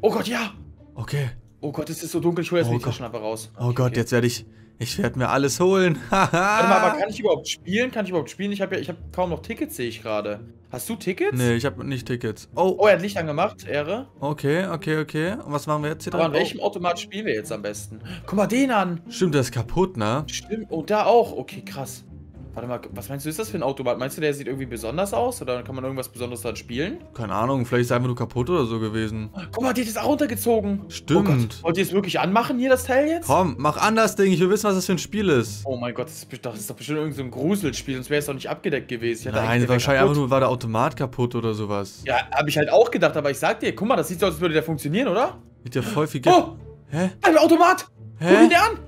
Oh Gott, ja! Okay. Oh Gott, es ist so dunkel, ich hole jetzt die Taschenlampe raus. Okay, oh Gott, jetzt werde ich, werde mir alles holen. Warte mal, aber kann ich überhaupt spielen? Ich habe kaum noch Tickets, sehe ich gerade. Hast du Tickets? Nee, ich habe nicht Tickets. Oh, er hat Licht angemacht, Ehre. Okay. Und was machen wir jetzt hier dran? An welchem Automat spielen wir jetzt am besten? Guck mal den an. Stimmt, der ist kaputt, ne? Stimmt, oh, da auch. Okay, krass. Warte mal, was meinst du, ist das für ein Automat? Meinst du, der sieht irgendwie besonders aus? Oder kann man irgendwas Besonderes dran spielen? Keine Ahnung, vielleicht ist er einfach nur kaputt oder so gewesen. Guck mal, die hat das auch runtergezogen. Stimmt. Oh, wollt ihr es wirklich anmachen, hier das Teil jetzt? Komm, mach an das Ding, ich will wissen, was das für ein Spiel ist. Oh mein Gott, das ist doch bestimmt irgend so ein Gruselspiel, sonst wäre es doch nicht abgedeckt gewesen. Nein, wahrscheinlich einfach nur war der Automat kaputt oder sowas. Ja, habe ich halt auch gedacht, aber ich sag dir, guck mal, das sieht so aus, als würde der funktionieren, oder? Mit der voll viel Geld. Oh! Hä? Ein Automat! Hä? Guck ihn dir an!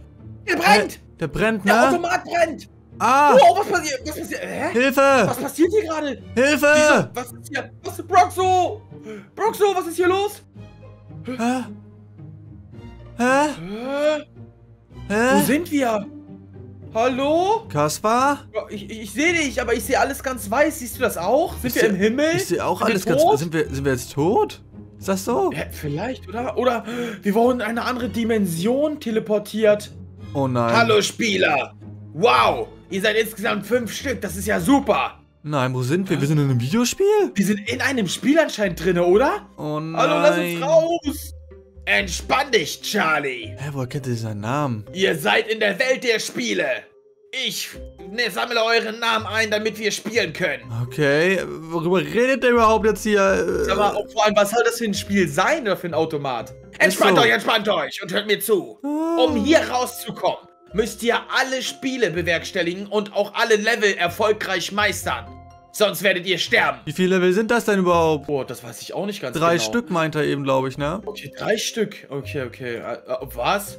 Der brennt! Der brennt, ne? Der Automat brennt! Ah! Oh, was passiert? Hä? Hilfe! Was passiert hier gerade? Hilfe! Was ist hier? Broxo! Broxo, was ist hier los? Hä? Hä? Hä? Wo sind wir? Hallo? Kaspar? Ich sehe dich, aber ich sehe alles ganz weiß. Siehst du das auch? Sind wir im Himmel? Ich sehe auch alles ganz weiß. Sind wir jetzt tot? Ist das so? Ja, vielleicht, oder? Oder wir wurden in eine andere Dimension teleportiert. Oh nein. Hallo, Spieler! Wow, ihr seid insgesamt 5 Stück, das ist ja super. Nein, wo sind wir? Wir sind in einem Videospiel? Wir sind in einem Spiel anscheinend drin, oder? Oh nein. Hallo, lass uns raus. Entspann dich, Charlie. Hä, woher kennt ihr seinen Namen? Ihr seid in der Welt der Spiele. Ich sammle euren Namen ein, damit wir spielen können. Okay, worüber redet ihr überhaupt jetzt hier? Aber vor allem, was soll das für ein Spiel sein oder für ein Automat? Entspannt euch und hört mir zu. Oh. Um hier rauszukommen, müsst ihr alle Spiele bewerkstelligen und auch alle Level erfolgreich meistern. Sonst werdet ihr sterben. Wie viele Level sind das denn überhaupt? Boah, das weiß ich auch nicht ganz genau. 3 Stück meint er eben, glaube ich, ne? Okay, 3 Stück. Okay, okay. Was?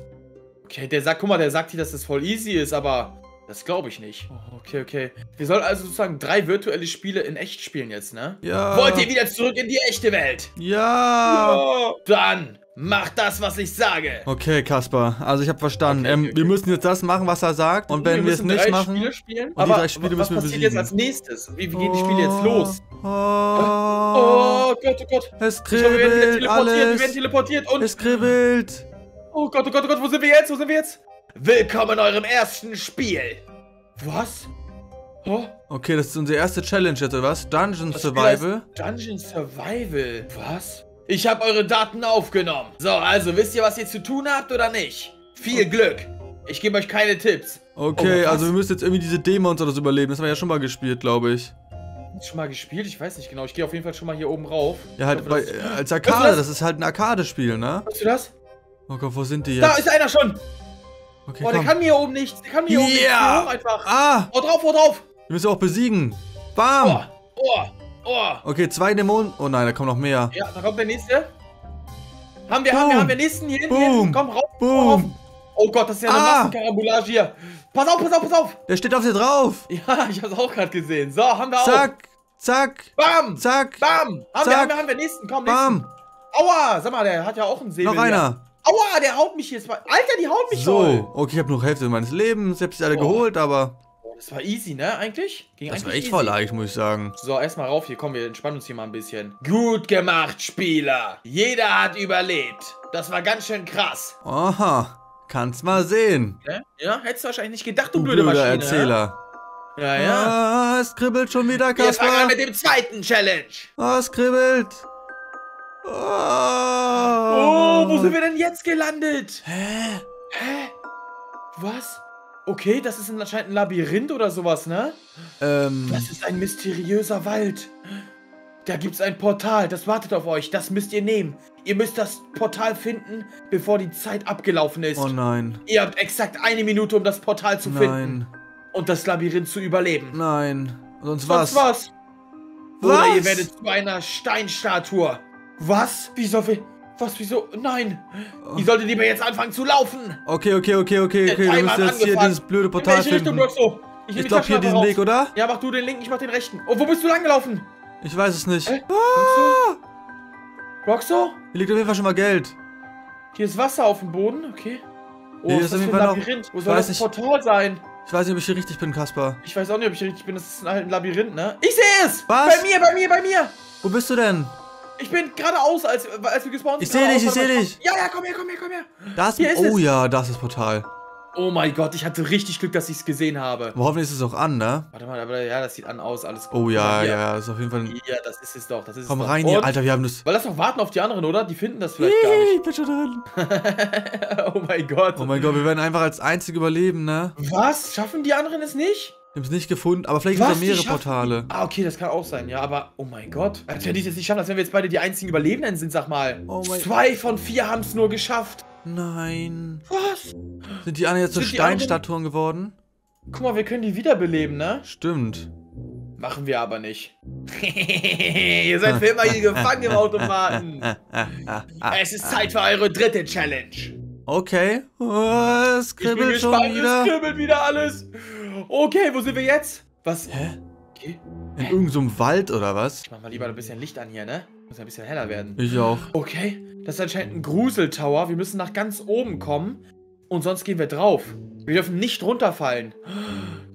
Okay, der sagt, guck mal, der sagt hier, dass das voll easy ist, aber das glaube ich nicht. Oh, okay, okay. Wir sollen also sozusagen 3 virtuelle Spiele in echt spielen jetzt, ne? Ja. Wollt ihr wieder zurück in die echte Welt? Ja. Ja. Dann mach das, was ich sage. Okay, Kaspar. Also ich habe verstanden. Okay, okay. Wir müssen jetzt das machen, was er sagt. Und wenn wir es nicht machen, die 3 Spiele müssen wir besiegen. Was passiert jetzt als nächstes? Wie gehen die Spiele jetzt los? Oh Gott, oh Gott. Es kribbelt, wir werden teleportiert und es kribbelt. Oh Gott, wo sind wir jetzt? Wo sind wir jetzt? Willkommen in eurem ersten Spiel. Was? Oh? Okay, das ist unsere erste Challenge jetzt, oder was? Dungeon Survival. Dungeon Survival. Was? Ich habe eure Daten aufgenommen. So, also wisst ihr, was ihr zu tun habt oder nicht? Viel Glück. Ich gebe euch keine Tipps. Okay, also wir müssen jetzt irgendwie diese Dämons oder so überleben. Das haben wir ja schon mal gespielt, glaube ich. Schon mal gespielt? Ich weiß nicht genau. Ich gehe auf jeden Fall schon mal hier oben rauf. Ja, halt als Arcade. Das ist halt ein Arcade-Spiel, ne? Hörst du das? Oh Gott, wo sind die jetzt? Da ist einer schon. Okay, oh, der kann mir hier oben nichts. Der kann mir hier oben nichts. Hier oben einfach. Ah. Oh, drauf, oh, drauf. Wir müssen auch besiegen. Bam. Oh, oh. Oh. Okay, 2 Dämonen. Oh nein, da kommen noch mehr. Ja, da kommt der nächste. Haben wir nächsten hier hinten. Komm, rauf. Boom. Oh Gott, das ist ja eine Massenkarambolage hier. Pass auf, pass auf, pass auf. Der steht auf dir drauf. Ja, ich hab's auch gerade gesehen. So, haben wir zack, auch. Zack, bam, zack, bam. Haben wir nächsten, komm, bam. Nächsten. Aua, sag mal, der hat ja auch einen Säbel. Noch einer. Hier. Aua, der haut mich jetzt mal. Alter, die haut mich voll. So, okay, ich habe noch Hälfte meines Lebens. Ich hab sie alle geholt, aber... Das war easy, ne, eigentlich? Das war echt voll leicht, muss ich sagen. So, erstmal rauf hier. Komm, wir entspannen uns hier mal ein bisschen. Gut gemacht, Spieler. Jeder hat überlebt. Das war ganz schön krass. Aha, kannst mal sehen. Ja, ja? Hättest du wahrscheinlich nicht gedacht, du blöder Maschine. Erzähler. Ja, ja. Ah, es kribbelt schon wieder, Kaspar. Jetzt fangen wir mit dem zweiten Challenge. Ah, es kribbelt. Oh. Oh, wo sind wir denn jetzt gelandet? Hä? Hä? Was? Okay, das ist anscheinend ein Labyrinth oder sowas, ne? Das ist ein mysteriöser Wald. Da gibt's ein Portal, das wartet auf euch. Das müsst ihr nehmen. Ihr müsst das Portal finden, bevor die Zeit abgelaufen ist. Oh nein. Ihr habt exakt 1 Minute, um das Portal zu finden. Und das Labyrinth zu überleben. Nein. Sonst was? Was? Oder ihr werdet zu einer Steinstatue. Was? Wieso? Was, wieso? Nein! Ihr solltet lieber jetzt anfangen zu laufen! Okay, okay, okay, okay, okay. Wir müssen jetzt hier dieses blöde Portal finden. In welche Richtung, Broxo? Ich glaube hier diesen Weg, oder? Ja, mach du den linken, ich mach den rechten. Oh, wo bist du lang gelaufen? Ich weiß es nicht. Ah! Broxo? Hier liegt auf jeden Fall schon mal Geld. Hier ist Wasser auf dem Boden, okay. Oh, hier ist auf jeden Fall ein Labyrinth. Wo soll das Portal sein? Ich weiß nicht, ob ich hier richtig bin, Kaspar. Ich weiß auch nicht, ob ich hier richtig bin. Das ist halt ein Labyrinth, ne? Ich sehe es! Was? Bei mir, bei mir, bei mir! Wo bist du denn? Ich bin geradeaus, als wir gespawnt sind. Ich sehe dich, ich sehe dich. Ja, ja, komm her, komm her, komm her. Das, hier ist es. Ja, das ist das Portal. Oh mein Gott, ich hatte richtig Glück, dass ich es gesehen habe. Aber hoffentlich ist es auch an, ne? Warte mal, aber ja, das sieht an aus, alles gut. Oh ja, ja, ja, ist auf jeden Fall... Ja, das ist es doch, das ist es. Komm rein hier, Alter, wir haben das... Weil lass doch warten auf die anderen, oder? Die finden das vielleicht gar nicht. Ich bin schon drin. Oh mein Gott. Oh mein Gott, wir werden einfach als Einzige überleben, ne? Was? Schaffen die anderen es nicht? Wir haben es nicht gefunden, aber vielleicht sind da mehrere Portale. Ah, okay, das kann auch sein, ja, aber, oh mein Gott. Als wenn die es jetzt nicht schaffen, als wenn wir jetzt beide die einzigen Überlebenden sind, sag mal. Oh mein 2 von 4 haben es nur geschafft. Nein. Was? Sind die anderen jetzt so Steinstatuen geworden? Guck mal, wir können die wiederbeleben, ne? Stimmt. Machen wir aber nicht. Ihr seid für immer hier gefangen im Automaten. Es ist Zeit für eure dritte Challenge. Okay. Oh, es kribbelt schon wieder. Es kribbelt wieder alles. Okay, wo sind wir jetzt? Was? Hä? Okay. In irgendeinem Wald oder was? Ich mach mal lieber ein bisschen Licht an hier, ne? Muss ja ein bisschen heller werden. Ich auch. Okay, das ist anscheinend ein Gruseltower. Wir müssen nach ganz oben kommen und sonst gehen wir drauf. Wir dürfen nicht runterfallen.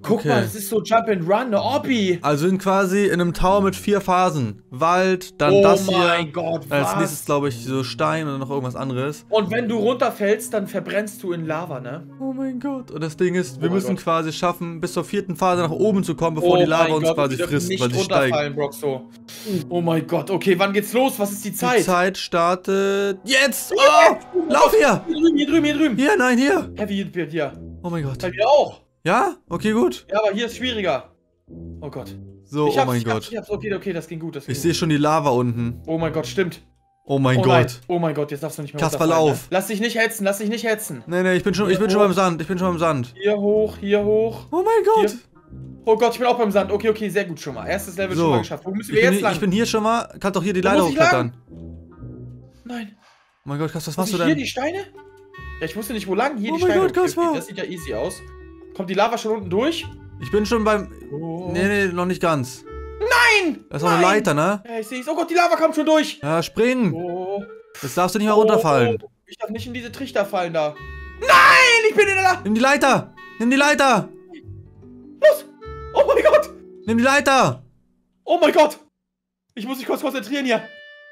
Guck mal, das ist so Jump and Run, eine Obby. Also sind quasi in einem Tower mit 4 Phasen. Wald, dann das hier. Oh mein Gott, was? Als nächstes, glaube ich, so Stein oder noch irgendwas anderes. Und wenn du runterfällst, dann verbrennst du in Lava, ne? Oh mein Gott. Und das Ding ist, wir müssen quasi schaffen, bis zur 4. Phase nach oben zu kommen, bevor die Lava uns quasi frisst, weil sie steigen. Broxo. Oh mein Gott. Okay, wann geht's los? Was ist die Zeit? Die Zeit startet jetzt. Oh, lauf hier. Hier drüben, hier drüben, hier drüben. Hier, nein, hier. Heavy Hit hier. Oh mein Gott. Bei mir auch. Ja? Okay, gut. Ja, aber hier ist schwieriger. Oh Gott. So, oh mein Gott. Okay, das ging gut. Ich sehe schon die Lava unten. Oh mein Gott, stimmt. Oh mein Gott. Oh mein Gott, jetzt darfst du nicht mehr runterfallen. Kaspar, lauf. Lass dich nicht hetzen, lass dich nicht hetzen. Nee, nee, ich bin schon beim Sand. Ich bin schon beim Sand. Hier hoch, hier hoch. Oh mein Gott. Oh Gott, ich bin auch beim Sand. Okay, okay, sehr gut schon mal. Erstes Level schon mal geschafft. Wo müssen wir jetzt lang? Ich bin hier schon mal. Kannst doch hier die Leiter hochklettern. Nein. Oh mein Gott, Kaspar, was machst du denn? Hier die Steine? Ja, ich wusste nicht, wo lang. Hier die Steine. Oh mein Gott, Kaspar. Das sieht ja easy aus. Kommt die Lava schon unten durch? Ich bin schon beim... Oh. Nee, nee, noch nicht ganz. Nein! Das ist noch eine Leiter, ne? Ja, ich seh's. Oh Gott, die Lava kommt schon durch! Ja, springen! Oh. Jetzt darfst du nicht mehr runterfallen. Ich darf nicht in diese Trichter fallen da. Nein! Ich bin in der Lava! Nimm die Leiter! Nimm die Leiter! Los! Oh mein Gott! Nimm die Leiter! Oh mein Gott! Ich muss mich kurz konzentrieren hier.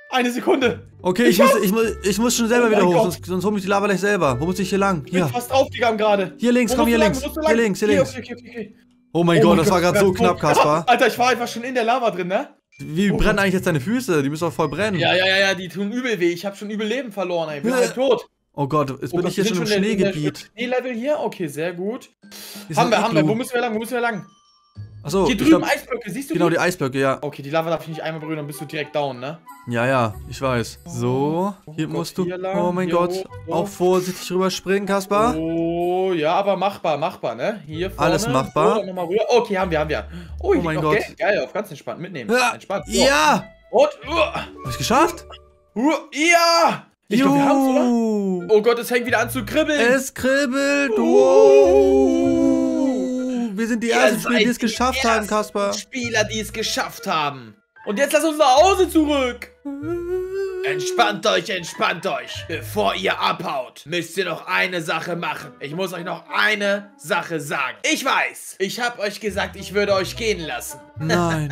Eine Sekunde. Okay, ich muss schon selber wieder hoch, sonst hol mich die Lava gleich selber. Wo muss ich hier lang? Ich bin fast aufgegangen gerade. Hier links, komm hier links. Hier links, hier links. Okay. Oh mein Gott, das war gerade so knapp, Kaspar. Alter, ich war einfach schon in der Lava drin, ne? Wie brennen eigentlich jetzt deine Füße? Die müssen doch voll brennen. Ja, ja, ja, ja, die tun übel weh. Ich habe schon übel Leben verloren, ey. Ich bin halt tot. Oh Gott, jetzt bin ich hier schon im Schneegebiet. Schneelevel hier? Okay, sehr gut. Haben wir. Wo müssen wir lang? Wo müssen wir lang? Achso, hier drüben Eisblöcke, siehst du die? Genau, die Eisblöcke, ja. Okay, die Lava darf ich nicht einmal berühren, dann bist du direkt down, ne? Ja, ja, ich weiß. So, hier musst du... Oh mein Gott, auch vorsichtig rüberspringen, Kaspar. Oh, ja, aber machbar, machbar, ne? Hier vorne. Alles machbar. So, nochmal rüber. Okay, haben wir, haben wir. Oh, oh mein Gott. Geil, auf ganz entspannt, mitnehmen. Ja. Entspannt. So. Ja! Und... Hab ich's geschafft? Ja! Ich glaub, wir haben's, oder? Oh Gott, es fängt wieder an zu kribbeln. Es kribbelt. Wir sind die ersten Spieler, die es geschafft haben, Kaspar. Spieler, die es geschafft haben. Und jetzt lasst uns nach Hause zurück. Entspannt euch. Bevor ihr abhaut, müsst ihr noch eine Sache machen. Ich muss euch noch eine Sache sagen. Ich weiß, ich habe euch gesagt, ich würde euch gehen lassen. Nein.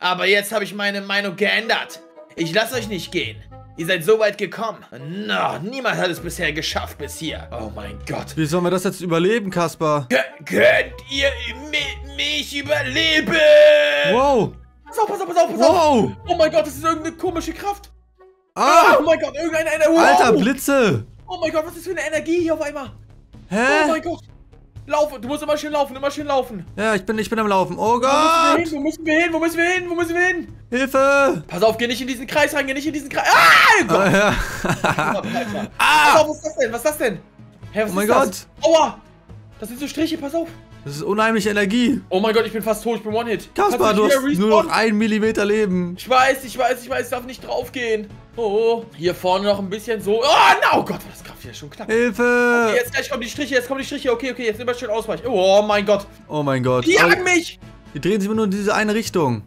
Aber jetzt habe ich meine Meinung geändert. Ich lasse euch nicht gehen. Ihr seid so weit gekommen. No, niemand hat es bisher geschafft bis hier. Oh mein Gott. Wie sollen wir das jetzt überleben, Kaspar? Könnt ihr mich überleben? Wow. Pass auf, pass auf, pass auf, pass auf. Oh mein Gott, das ist irgendeine komische Kraft. Ah. Oh mein Gott, irgendeine Energie. Alter, Blitze. Oh mein Gott, was ist für eine Energie hier auf einmal? Hä? Oh mein Gott. Laufen, du musst immer schön laufen, immer schön laufen. Ja, ich bin am Laufen. Oh Gott! Wo müssen wir hin? Wo müssen wir hin? Wo müssen wir hin? Hilfe! Pass auf, geh nicht in diesen Kreis rein, geh nicht in diesen Kreis. Ah! Gott. Ja. Pass auf, was ist das denn? Was ist das denn? Hä, was ist das? Oh mein Gott! Aua! Das sind so Striche, pass auf! Das ist unheimliche Energie. Oh mein Gott, ich bin fast tot, ich bin One-Hit. Kaspar, du hast nur noch 1 Millimeter Leben. Ich weiß, ich darf nicht draufgehen. Oh, hier vorne noch ein bisschen so. Oh, Gott, das ist gerade schon knapp. Hilfe! Okay, jetzt gleich kommen die Striche, jetzt kommen die Striche. Okay, okay, jetzt immer schön ausweichen. Oh mein Gott. Oh mein Gott. Die jagen mich! Die drehen sich immer nur in diese eine Richtung.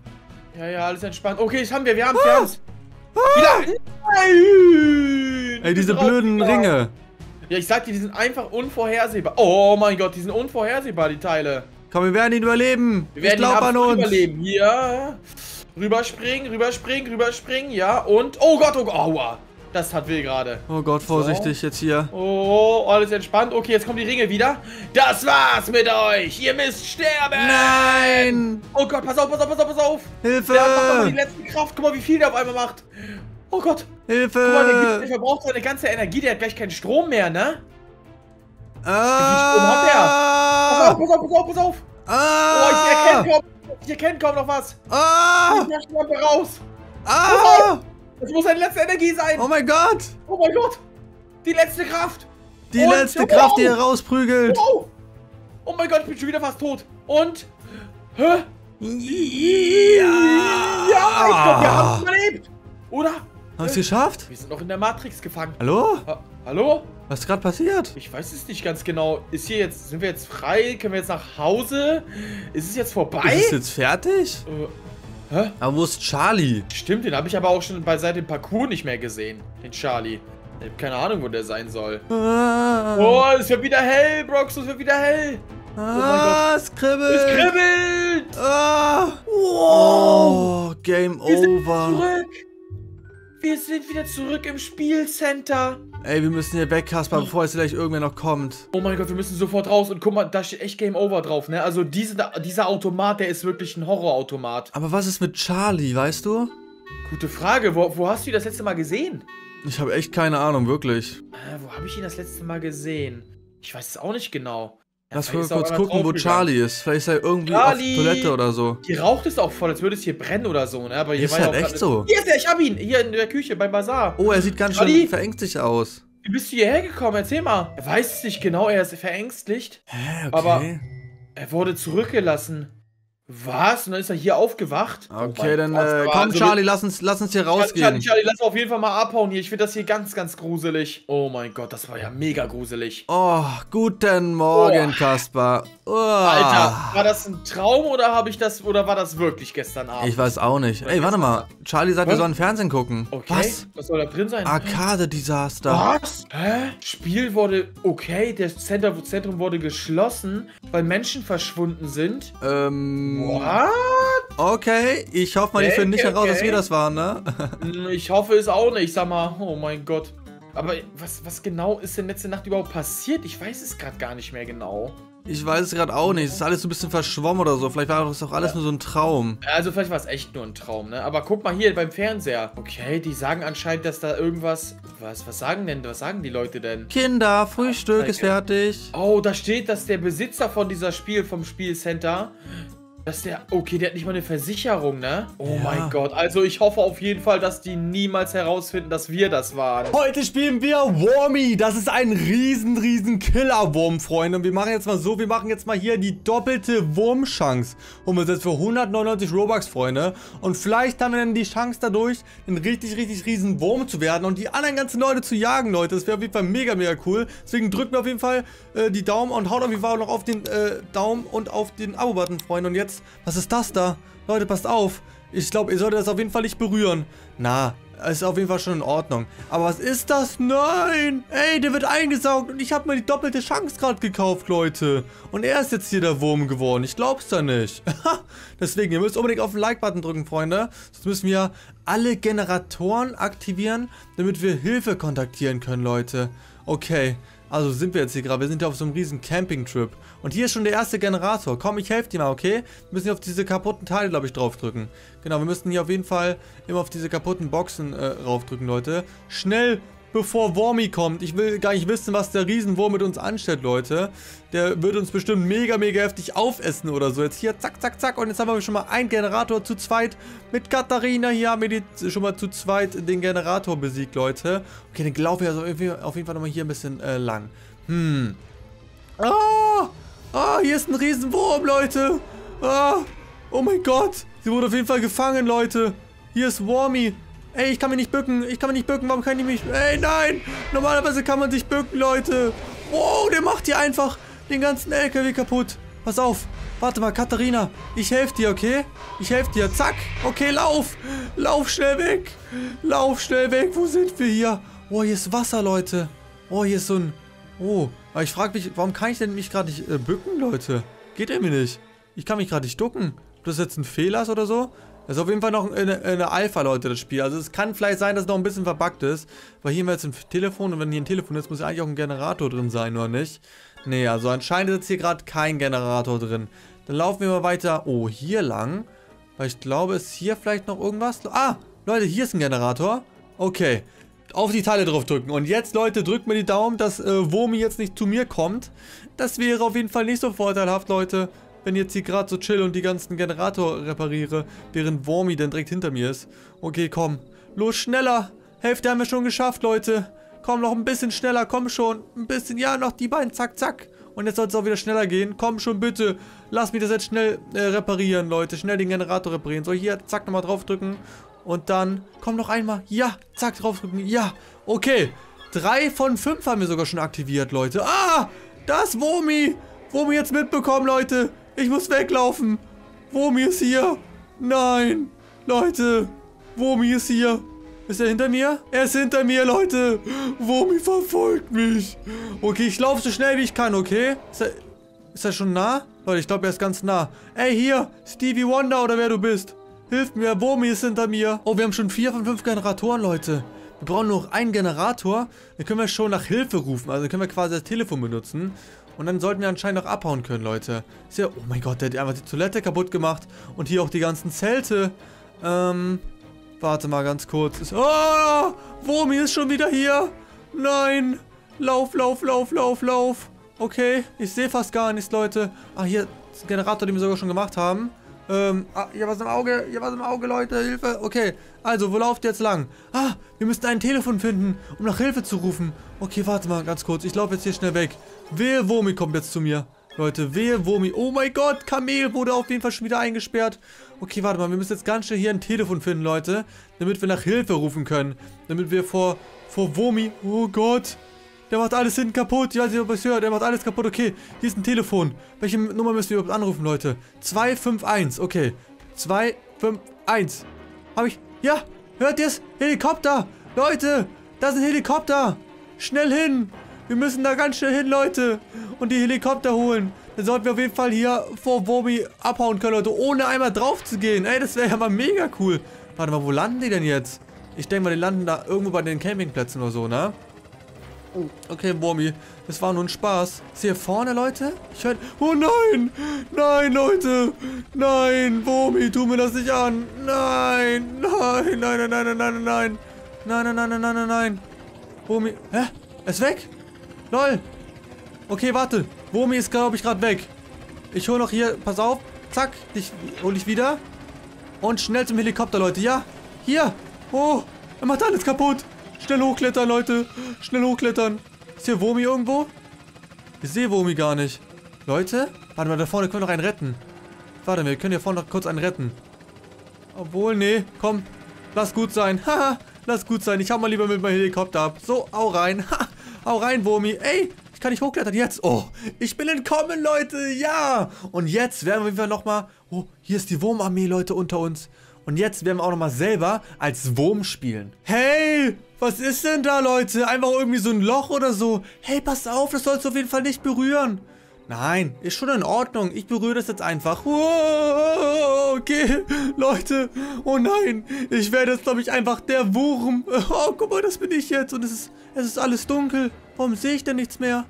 Ja, ja, alles entspannt. Okay, das haben wir, wir haben's, wir haben's. Nein! Ey, diese blöden Ringe. Ja, ich sag dir, die sind einfach unvorhersehbar. Oh mein Gott, die sind unvorhersehbar, die Teile. Komm, wir werden ihn überleben. Wir werden ihn absolut überleben. Ja. Rüberspringen, rüberspringen, rüberspringen. Ja, und... Oh Gott, oh Gott. Aua. Das hat weh gerade. Oh Gott, vorsichtig jetzt hier. Oh, alles entspannt. Okay, jetzt kommen die Ringe wieder. Das war's mit euch. Ihr müsst sterben. Nein. Oh Gott, pass auf, pass auf, pass auf, pass auf. Hilfe. Der hat noch mal die letzte Kraft. Guck mal, wie viel der auf einmal macht. Oh Gott. Hilfe! Guck mal, der verbraucht seine ganze Energie, der hat gleich keinen Strom mehr, ne? Ah! Wie viel Strom hat der? Pass auf, pass auf, pass auf, pass auf! Ah! Oh, ich erkenne kaum noch was! Ah! Ich lasse die Lampe raus! Ah! Das muss seine letzte Energie sein! Oh mein Gott! Oh mein Gott! Die letzte Kraft! Die letzte Kraft, die er rausprügelt! Wow. Oh mein Gott, ich bin schon wieder fast tot! Und... Hä? Ja, ich glaube, wir haben es überlebt! Oder? Haben wir es geschafft? Wir sind noch in der Matrix gefangen. Hallo? Hallo? Was ist gerade passiert? Ich weiß es nicht ganz genau. Ist hier jetzt, sind wir jetzt frei? Können wir jetzt nach Hause? Ist es jetzt vorbei? Ist es jetzt fertig? Hä? Aber wo ist Charlie? Stimmt, den habe ich aber auch schon seit dem Parcours nicht mehr gesehen. Den Charlie. Ich habe keine Ahnung, wo der sein soll. Ah. Oh, es wird wieder hell, Brox, es wird wieder hell. Ah, oh, es kribbelt. Es kribbelt. Ah. Wow. Oh, Game Over. Wir sind wieder zurück im Spielcenter. Ey, wir müssen hier weg, Kaspar, bevor jetzt gleich irgendwer noch kommt. Oh mein Gott, wir müssen sofort raus. Und guck mal, da steht echt Game Over drauf, ne? Also dieser Automat, der ist wirklich ein Horrorautomat. Aber was ist mit Charlie, weißt du? Gute Frage. Wo hast du ihn das letzte Mal gesehen? Ich habe echt keine Ahnung, wirklich. Wo habe ich ihn das letzte Mal gesehen? Ich weiß es auch nicht genau. Ja, lass mal kurz gucken, wo Charlie ist. Vielleicht ist er irgendwie auf Toilette oder so. Hier raucht es auch voll, als würde es hier brennen oder so. Ne? Aber hier ist halt echt so. Hier ist er, ich hab ihn. Hier in der Küche, beim Bazar. Oh, er sieht ganz schön verängstigt aus. Wie bist du hierher gekommen? Erzähl mal. Er weiß es nicht genau, er ist verängstigt. Hä, okay. Aber er wurde zurückgelassen. Was? Und dann ist er hier aufgewacht? Okay, dann komm Charlie, lass uns hier rausgehen. Charlie, lass auf jeden Fall mal abhauen hier. Ich finde das hier ganz, ganz gruselig. Oh mein Gott, das war ja mega gruselig. Oh, guten Morgen, Kaspar. Oh. Alter, war das ein Traum oder war das wirklich gestern Abend? Ich weiß auch nicht. Ey, warte mal. Charlie sagt, wir sollen Fernsehen gucken. Okay. Was soll da drin sein? Arcade-Desaster. Was? Hä? Spiel wurde... Okay, das Zentrum wurde geschlossen, weil Menschen verschwunden sind. What? Okay, ich hoffe mal, die finden nicht heraus, dass wir das waren, ne? Ich hoffe es auch nicht, sag mal. Oh mein Gott. Aber was genau ist denn letzte Nacht überhaupt passiert? Ich weiß es gerade gar nicht mehr genau. Ich weiß es gerade auch nicht. Es ist alles so ein bisschen verschwommen oder so. Vielleicht war das auch alles nur so ein Traum. Also vielleicht war es echt nur ein Traum, ne? Aber guck mal hier beim Fernseher. Okay, die sagen anscheinend, dass da irgendwas... Was sagen die Leute denn? Kinder, Frühstück ist fertig. Oh, da steht, dass der Besitzer von dieser vom Spielcenter... Okay, der hat nicht mal eine Versicherung, ne? Oh mein Gott. Also ich hoffe auf jeden Fall, dass die niemals herausfinden, dass wir das waren. Heute spielen wir Wormy. Das ist ein riesen Killer-Wurm, Freunde. Und wir machen jetzt mal so, wir machen jetzt mal hier die doppelte Wurmchance. Und wir sind für 199 Robux, Freunde. Und vielleicht haben wir dann die Chance dadurch, ein richtig riesen Wurm zu werden und die anderen ganzen Leute zu jagen, Leute. Das wäre auf jeden Fall mega cool. Deswegen drückt mir auf jeden Fall die Daumen und haut auf jeden Fall auch noch auf den Daumen und auf den Abo-Button, Freunde. Und jetzt was ist das da? Leute, passt auf. Ich glaube, ihr solltet das auf jeden Fall nicht berühren. Na, ist auf jeden Fall schon in Ordnung. Aber was ist das? Nein! Ey, der wird eingesaugt und ich habe mir die doppelte Chance gerade gekauft, Leute. Und er ist jetzt hier der Wurm geworden. Ich glaub's da nicht. Deswegen, ihr müsst unbedingt auf den Like-Button drücken, Freunde. Sonst müssen wir alle Generatoren aktivieren, damit wir Hilfe kontaktieren können, Leute. Okay. Also sind wir jetzt hier gerade, wir sind ja auf so einem riesen Camping-Trip. Und hier ist schon der erste Generator. Komm, ich helfe dir mal, okay? Wir müssen hier auf diese kaputten Teile, glaube ich, draufdrücken. Genau, wir müssen hier auf jeden Fall immer auf diese kaputten Boxen raufdrücken, Leute. Schnell, bevor Wormy kommt. Ich will gar nicht wissen, was der Riesenwurm mit uns anstellt, Leute. Der wird uns bestimmt mega heftig aufessen oder so. Jetzt hier, zack. Und jetzt haben wir schon mal einen Generator zu zweit. Mit Katharina hier haben wir schon mal zu zweit den Generator besiegt, Leute. Okay, dann laufen wir also auf jeden Fall nochmal hier ein bisschen lang. Ah, hier ist ein Riesenwurm, Leute. Ah, oh mein Gott. Sie wurde auf jeden Fall gefangen, Leute. Hier ist Wormy. Ey, ich kann mich nicht bücken. Warum kann ich mich... Ey, nein. Normalerweise kann man sich bücken, Leute. Wow, der macht hier einfach den ganzen LKW kaputt. Pass auf. Warte mal, Katharina. Ich helfe dir, okay? Zack. Okay, lauf. Lauf schnell weg. Wo sind wir hier? Oh, hier ist Wasser, Leute. Oh, hier ist so ein... Oh, aber ich frage mich, warum kann ich denn mich gerade nicht bücken, Leute? Geht irgendwie nicht. Ich kann mich gerade nicht ducken. Ob das jetzt ein Fehler ist oder so? Das ist auf jeden Fall noch eine Alpha, Leute, das Spiel. Also es kann vielleicht sein, dass es noch ein bisschen verbuggt ist. Weil hier haben wir jetzt ein Telefon und wenn hier ein Telefon ist, muss ja eigentlich auch ein Generator drin sein, oder nicht? Nee, also anscheinend ist jetzt hier gerade kein Generator drin. Dann laufen wir mal weiter. Oh, hier lang. Weil ich glaube, ist hier vielleicht noch irgendwas? Ah, Leute, hier ist ein Generator. Okay. Auf die Teile drauf drücken. Und jetzt, Leute, drückt mir die Daumen, dass Wormy jetzt nicht zu mir kommt. Das wäre auf jeden Fall nicht so vorteilhaft, Leute. Wenn ich jetzt hier gerade so chill und die ganzen Generator repariere, während Wormy dann direkt hinter mir ist. Okay, komm. Los, schneller. Hälfte haben wir schon geschafft, Leute. Komm, noch ein bisschen schneller. Komm schon. Ein bisschen. Ja, noch die beiden. Zack. Und jetzt soll es auch wieder schneller gehen. Komm schon, bitte. Lass mich das jetzt schnell reparieren, Leute. Schnell den Generator reparieren. So, hier, zack, nochmal draufdrücken. Und dann, komm noch einmal. Ja, zack, draufdrücken. Ja, okay. 3 von 5 haben wir sogar schon aktiviert, Leute. Ah, das Wormy. Wormy jetzt mitbekommen, Leute. Ich muss weglaufen. Wormy ist hier. Nein, Leute. Wormy ist hier. Ist er hinter mir? Er ist hinter mir, Leute. Wormy verfolgt mich. Okay, ich laufe so schnell wie ich kann, okay? Ist er, Ist er schon nah? Leute, ich glaube, er ist ganz nah. Ey, hier, Stevie Wonder oder wer du bist. Hilf mir, Bomi ist hinter mir. Oh, wir haben schon 4 von 5 Generatoren, Leute. Wir brauchen noch einen Generator. Dann können wir schon nach Hilfe rufen. Also können wir quasi das Telefon benutzen. Und dann sollten wir anscheinend auch abhauen können, Leute. Ist ja, oh mein Gott, der hat einfach die Toilette kaputt gemacht. Und hier auch die ganzen Zelte. Warte mal ganz kurz. Oh, Womi ist schon wieder hier. Nein. Lauf, lauf, lauf, lauf, lauf. Okay, ich sehe fast gar nichts, Leute. Ah, hier ist ein Generator, den wir sogar schon gemacht haben. Hier was im Auge. Hier was im Auge, Leute. Hilfe. Okay, also, wo lauft ihr jetzt lang? Ah, wir müssen ein Telefon finden, um nach Hilfe zu rufen. Okay, warte mal ganz kurz. Ich laufe jetzt hier schnell weg. Wehe, Womi kommt jetzt zu mir. Leute, wehe, Womi. Oh mein Gott, Kamel wurde auf jeden Fall schon wieder eingesperrt. Okay, warte mal, wir müssen jetzt ganz schnell hier ein Telefon finden, Leute. Damit wir nach Hilfe rufen können. Damit wir vor Womi... Oh Gott, der macht alles hinten kaputt. Ich weiß nicht, ob ihr es hört, der macht alles kaputt. Okay, hier ist ein Telefon. Welche Nummer müssen wir überhaupt anrufen, Leute? 251, okay. 251. Hab ich... Ja, hört ihr es? Helikopter! Leute, da ist ein Helikopter! Schnell hin! Wir müssen da ganz schnell hin, Leute. Und die Helikopter holen. Dann sollten wir auf jeden Fall hier vor Womi abhauen können, Leute. Ohne einmal drauf zu gehen. Ey, das wäre ja mal mega cool. Warte mal, wo landen die denn jetzt? Ich denke mal, die landen da irgendwo bei den Campingplätzen oder so, ne? Okay, Womi. Das war nur ein Spaß. Ist hier vorne, Leute? Ich höre... Oh nein! Nein, Leute! Nein, Womi, tu mir das nicht an. Nein! Nein, nein, nein, nein, nein, nein. Nein, nein, nein, nein, nein, nein, nein. Womi... Hä? Er ist weg? Lol. Okay, warte. Womi ist, glaube ich, gerade weg. Ich hole noch hier. Pass auf. Zack. Dich hole ich wieder. Und schnell zum Helikopter, Leute. Ja. Hier. Oh. Er macht alles kaputt. Schnell hochklettern, Leute. Schnell hochklettern. Ist hier Womi irgendwo? Ich sehe Womi gar nicht. Leute. Warte mal, da vorne können wir noch einen retten. Warte mal, wir können hier vorne noch kurz einen retten. Obwohl, nee. Komm. Lass gut sein. Haha. Lass gut sein. Ich hau mal lieber mit meinem Helikopter ab. So, au rein. Ha. Hau rein, Womi. Ey, ich kann nicht hochklettern. Jetzt. Oh, ich bin entkommen, Leute. Ja. Und jetzt werden wir nochmal... Oh, hier ist die Wurmarmee, Leute, unter uns. Und jetzt werden wir auch nochmal selber als Wurm spielen. Hey, was ist denn da, Leute? Einfach irgendwie so ein Loch oder so. Hey, pass auf, das sollst du auf jeden Fall nicht berühren. Nein, ist schon in Ordnung. Ich berühre das jetzt einfach. Oh, okay, Leute. Oh nein, ich werde jetzt, glaube ich, einfach der Wurm. Oh, guck mal, das bin ich jetzt. Und es ist alles dunkel. Warum sehe ich denn nichts mehr?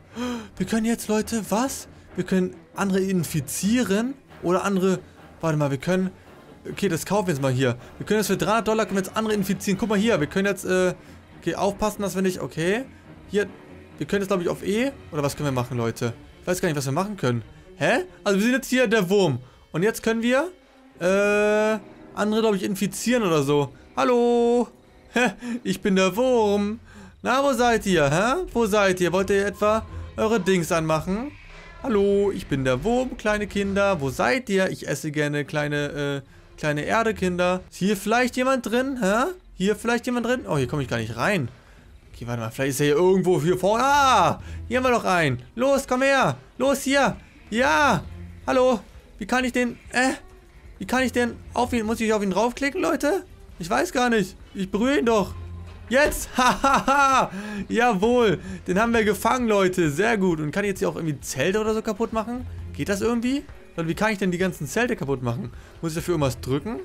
Wir können jetzt, Leute, was? Wir können andere infizieren oder andere... Warte mal, wir können... Okay, das kaufen wir jetzt mal hier. Wir können jetzt für $300 können wir jetzt andere infizieren. Guck mal hier, wir können jetzt... okay, aufpassen, dass wir nicht... Okay, hier... Wir können jetzt, glaube ich, auf E... Oder was können wir machen, Leute? Ich weiß gar nicht, was wir machen können. Hä? Also wir sind jetzt hier der Wurm. Und jetzt können wir andere, glaube ich, infizieren oder so. Hallo? Hä? Ich bin der Wurm. Na, wo seid ihr? Hä? Wo seid ihr? Wollt ihr etwa eure Dings anmachen? Hallo, ich bin der Wurm, kleine Kinder. Wo seid ihr? Ich esse gerne kleine Erdekinder. Ist hier vielleicht jemand drin? Hä? Hier vielleicht jemand drin? Oh, hier komme ich gar nicht rein. Okay, warte mal, vielleicht ist er hier irgendwo hier vorne. Ah, hier haben wir noch einen. Los, komm her. Los, hier. Ja. Hallo. Wie kann ich den... Wie kann ich den auf ihn... Muss ich auf ihn draufklicken, Leute? Ich weiß gar nicht. Ich berühre ihn doch. Jetzt. Hahaha. Jawohl. Den haben wir gefangen, Leute. Sehr gut. Und kann ich jetzt hier auch irgendwie Zelte oder so kaputt machen? Geht das irgendwie? Leute, wie kann ich denn die ganzen Zelte kaputt machen? Muss ich dafür irgendwas drücken?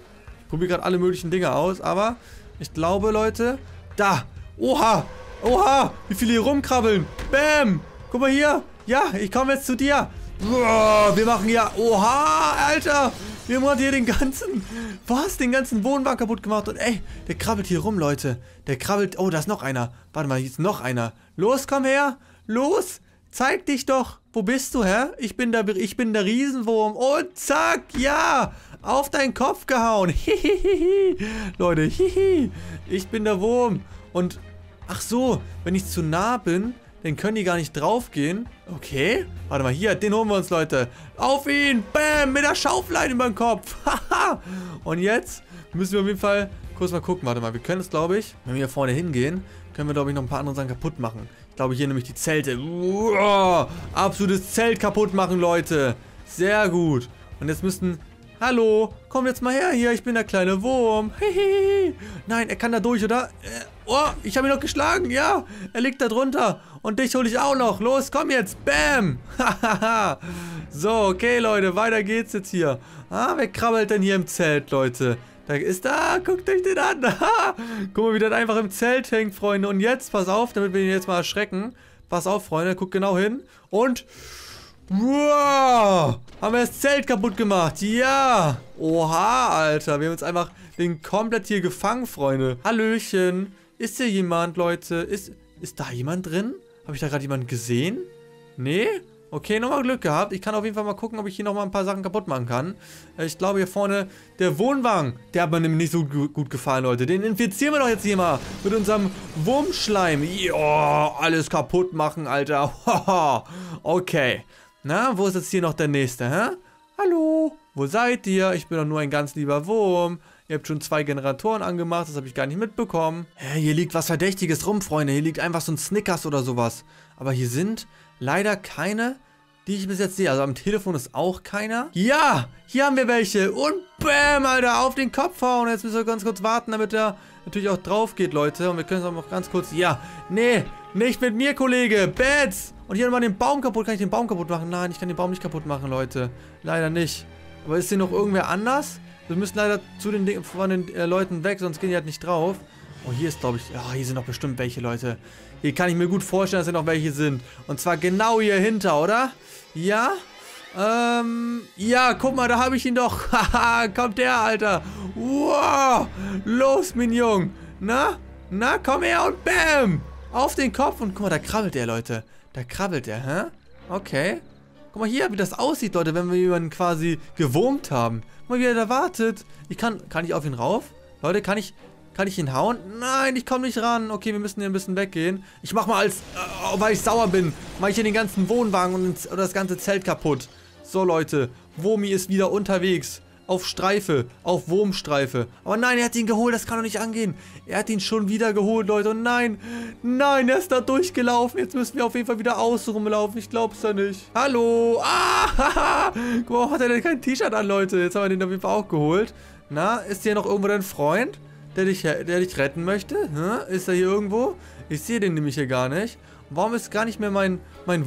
Ich probiere gerade alle möglichen Dinge aus, aber... Ich glaube, Leute... Da. Oha. Oha, wie viele hier rumkrabbeln. Bam. Guck mal hier. Ja, ich komme jetzt zu dir. Boah, wir machen ja... Oha, Alter. Wir haben hier den ganzen... Was? Den ganzen Wohnwagen kaputt gemacht. Und ey, der krabbelt hier rum, Leute. Der krabbelt... Oh, da ist noch einer. Warte mal, hier ist noch einer. Los, komm her. Los. Zeig dich doch. Wo bist du, hä? Ich bin der Riesenwurm. Und zack, ja. Auf deinen Kopf gehauen. Hihihihi. Leute, hihi. Ich bin der Wurm. Und... Ach so, wenn ich zu nah bin, dann können die gar nicht draufgehen. Okay, warte mal, hier, den holen wir uns, Leute. Auf ihn, bam, mit der Schauflein über den Kopf. Haha. Und jetzt müssen wir auf jeden Fall kurz mal gucken. Warte mal, wir können es, glaube ich, wenn wir hier vorne hingehen, können wir, glaube ich, noch ein paar andere Sachen kaputt machen. Ich glaube, hier nämlich die Zelte. Uah, absolutes Zelt kaputt machen, Leute. Sehr gut. Und jetzt müssen... Hallo, komm jetzt mal her hier, ich bin der kleine Wurm. Hihi. Nein, er kann da durch, oder? Oh, ich habe ihn noch geschlagen, ja. Er liegt da drunter. Und dich hole ich auch noch. Los, komm jetzt. Bam. So, okay, Leute, weiter geht's jetzt hier. Ah, wer krabbelt denn hier im Zelt, Leute? Da ist da, guckt euch den an. Guck mal, wie das einfach im Zelt hängt, Freunde. Und jetzt, pass auf, damit wir ihn jetzt mal erschrecken. Pass auf, Freunde, guckt genau hin. Und... Wow, haben wir das Zelt kaputt gemacht, ja. Oha, Alter, wir haben jetzt einfach den komplett hier gefangen, Freunde. Hallöchen, ist hier jemand, Leute? Ist da jemand drin? Habe ich da gerade jemanden gesehen? Nee? Okay, nochmal Glück gehabt. Ich kann auf jeden Fall mal gucken, ob ich hier nochmal ein paar Sachen kaputt machen kann. Ich glaube, hier vorne, der Wohnwagen, der hat mir nämlich nicht so gut gefallen, Leute. Den infizieren wir doch jetzt hier mal mit unserem Wurmschleim. Ja, alles kaputt machen, Alter. Okay. Na, wo ist jetzt hier noch der Nächste, hä? Hallo, wo seid ihr? Ich bin doch nur ein ganz lieber Wurm. Ihr habt schon 2 Generatoren angemacht, das habe ich gar nicht mitbekommen. Hä, hier liegt was Verdächtiges rum, Freunde. Hier liegt einfach so ein Snickers oder sowas. Aber hier sind leider keine, die ich bis jetzt sehe. Also am Telefon ist auch keiner. Ja, hier haben wir welche. Und bam, Alter, auf den Kopf hauen. Jetzt müssen wir ganz kurz warten, damit er natürlich auch drauf geht, Leute. Und wir können es auch noch ganz kurz... Ja, nee, nicht mit mir, Kollege. Bats! Und hier nochmal den Baum kaputt. Kann ich den Baum kaputt machen? Nein, ich kann den Baum nicht kaputt machen, Leute. Leider nicht. Aber ist hier noch irgendwer anders? Wir müssen leider von den Leuten weg, sonst gehen die halt nicht drauf. Oh, hier ist, glaube ich... Oh, hier sind noch bestimmt welche, Leute. Hier kann ich mir gut vorstellen, dass hier noch welche sind. Und zwar genau hier hinter, oder? Ja? Ja, guck mal, da habe ich ihn doch. Haha, kommt der, Alter. Wow. Los, Mignon. Na? Na, komm her und bam. Auf den Kopf. Und guck mal, da krabbelt der, Leute. Da krabbelt er, hä? Okay. Guck mal hier, wie das aussieht, Leute, wenn wir jemanden quasi gewurmt haben. Guck mal, wie er da wartet. Ich kann ich auf ihn rauf? Leute, kann ich ihn hauen? Nein, ich komme nicht ran. Okay, wir müssen hier ein bisschen weggehen. Ich mach mal weil ich sauer bin, mache ich hier den ganzen Wohnwagen oder das ganze Zelt kaputt. So, Leute, Wurmi ist wieder unterwegs. Auf Streife, auf Wurmstreife. Aber nein, er hat ihn geholt, das kann doch nicht angehen. Er hat ihn schon wieder geholt, Leute. Und nein, nein, er ist da durchgelaufen. Jetzt müssen wir auf jeden Fall wieder außen rumlaufen. Ich glaub's ja nicht. Hallo. Ah, guck mal, hat er denn kein T-Shirt an, Leute? Jetzt haben wir den auf jeden Fall auch geholt. Na, ist hier noch irgendwo dein Freund, der dich retten möchte? Hm? Ist er hier irgendwo? Ich sehe den nämlich hier gar nicht. Warum ist gar nicht mehr mein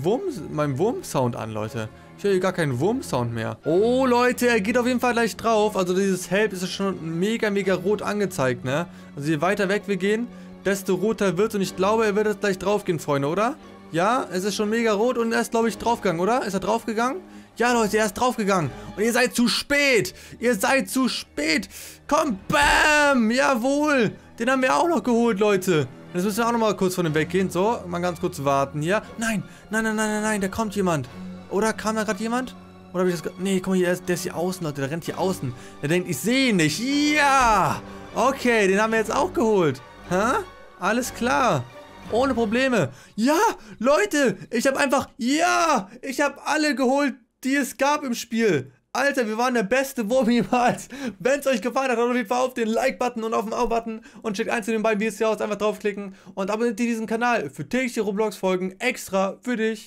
Wurm-Sound an, Leute? Ich höre hier gar keinen Wurm-Sound mehr. Oh, Leute, er geht auf jeden Fall gleich drauf. Also dieses Help ist schon mega, mega rot angezeigt, ne? Also je weiter weg wir gehen, desto roter wird. Und ich glaube, er wird jetzt gleich drauf gehen, Freunde, oder? Ja, es ist schon mega rot und er ist, glaube ich, draufgegangen, oder? Ist er draufgegangen? Ja, Leute, er ist draufgegangen. Und ihr seid zu spät. Ihr seid zu spät. Komm, bam. Jawohl. Den haben wir auch noch geholt, Leute. Jetzt müssen wir auch noch mal kurz von dem weggehen. So, mal ganz kurz warten hier. Nein, nein, nein, nein, nein, nein, da kommt jemand. Oder kam da gerade jemand? Oder habe ich das... Nee, guck mal, der ist hier außen, Leute. Der rennt hier außen. Der denkt, ich sehe ihn nicht. Ja. Okay, den haben wir jetzt auch geholt. Hä? Alles klar. Ohne Probleme. Ja, Leute, ich habe einfach... Ja, ich habe alle geholt, die es gab im Spiel. Alter, wir waren der beste Wurm jemals. Wenn es euch gefallen hat, dann auf jeden Fall auf den Like-Button und auf den Abo-Button und checkt eins von den beiden Videos hier aus. Einfach draufklicken und abonniert diesen Kanal für tägliche Roblox-Folgen extra für dich.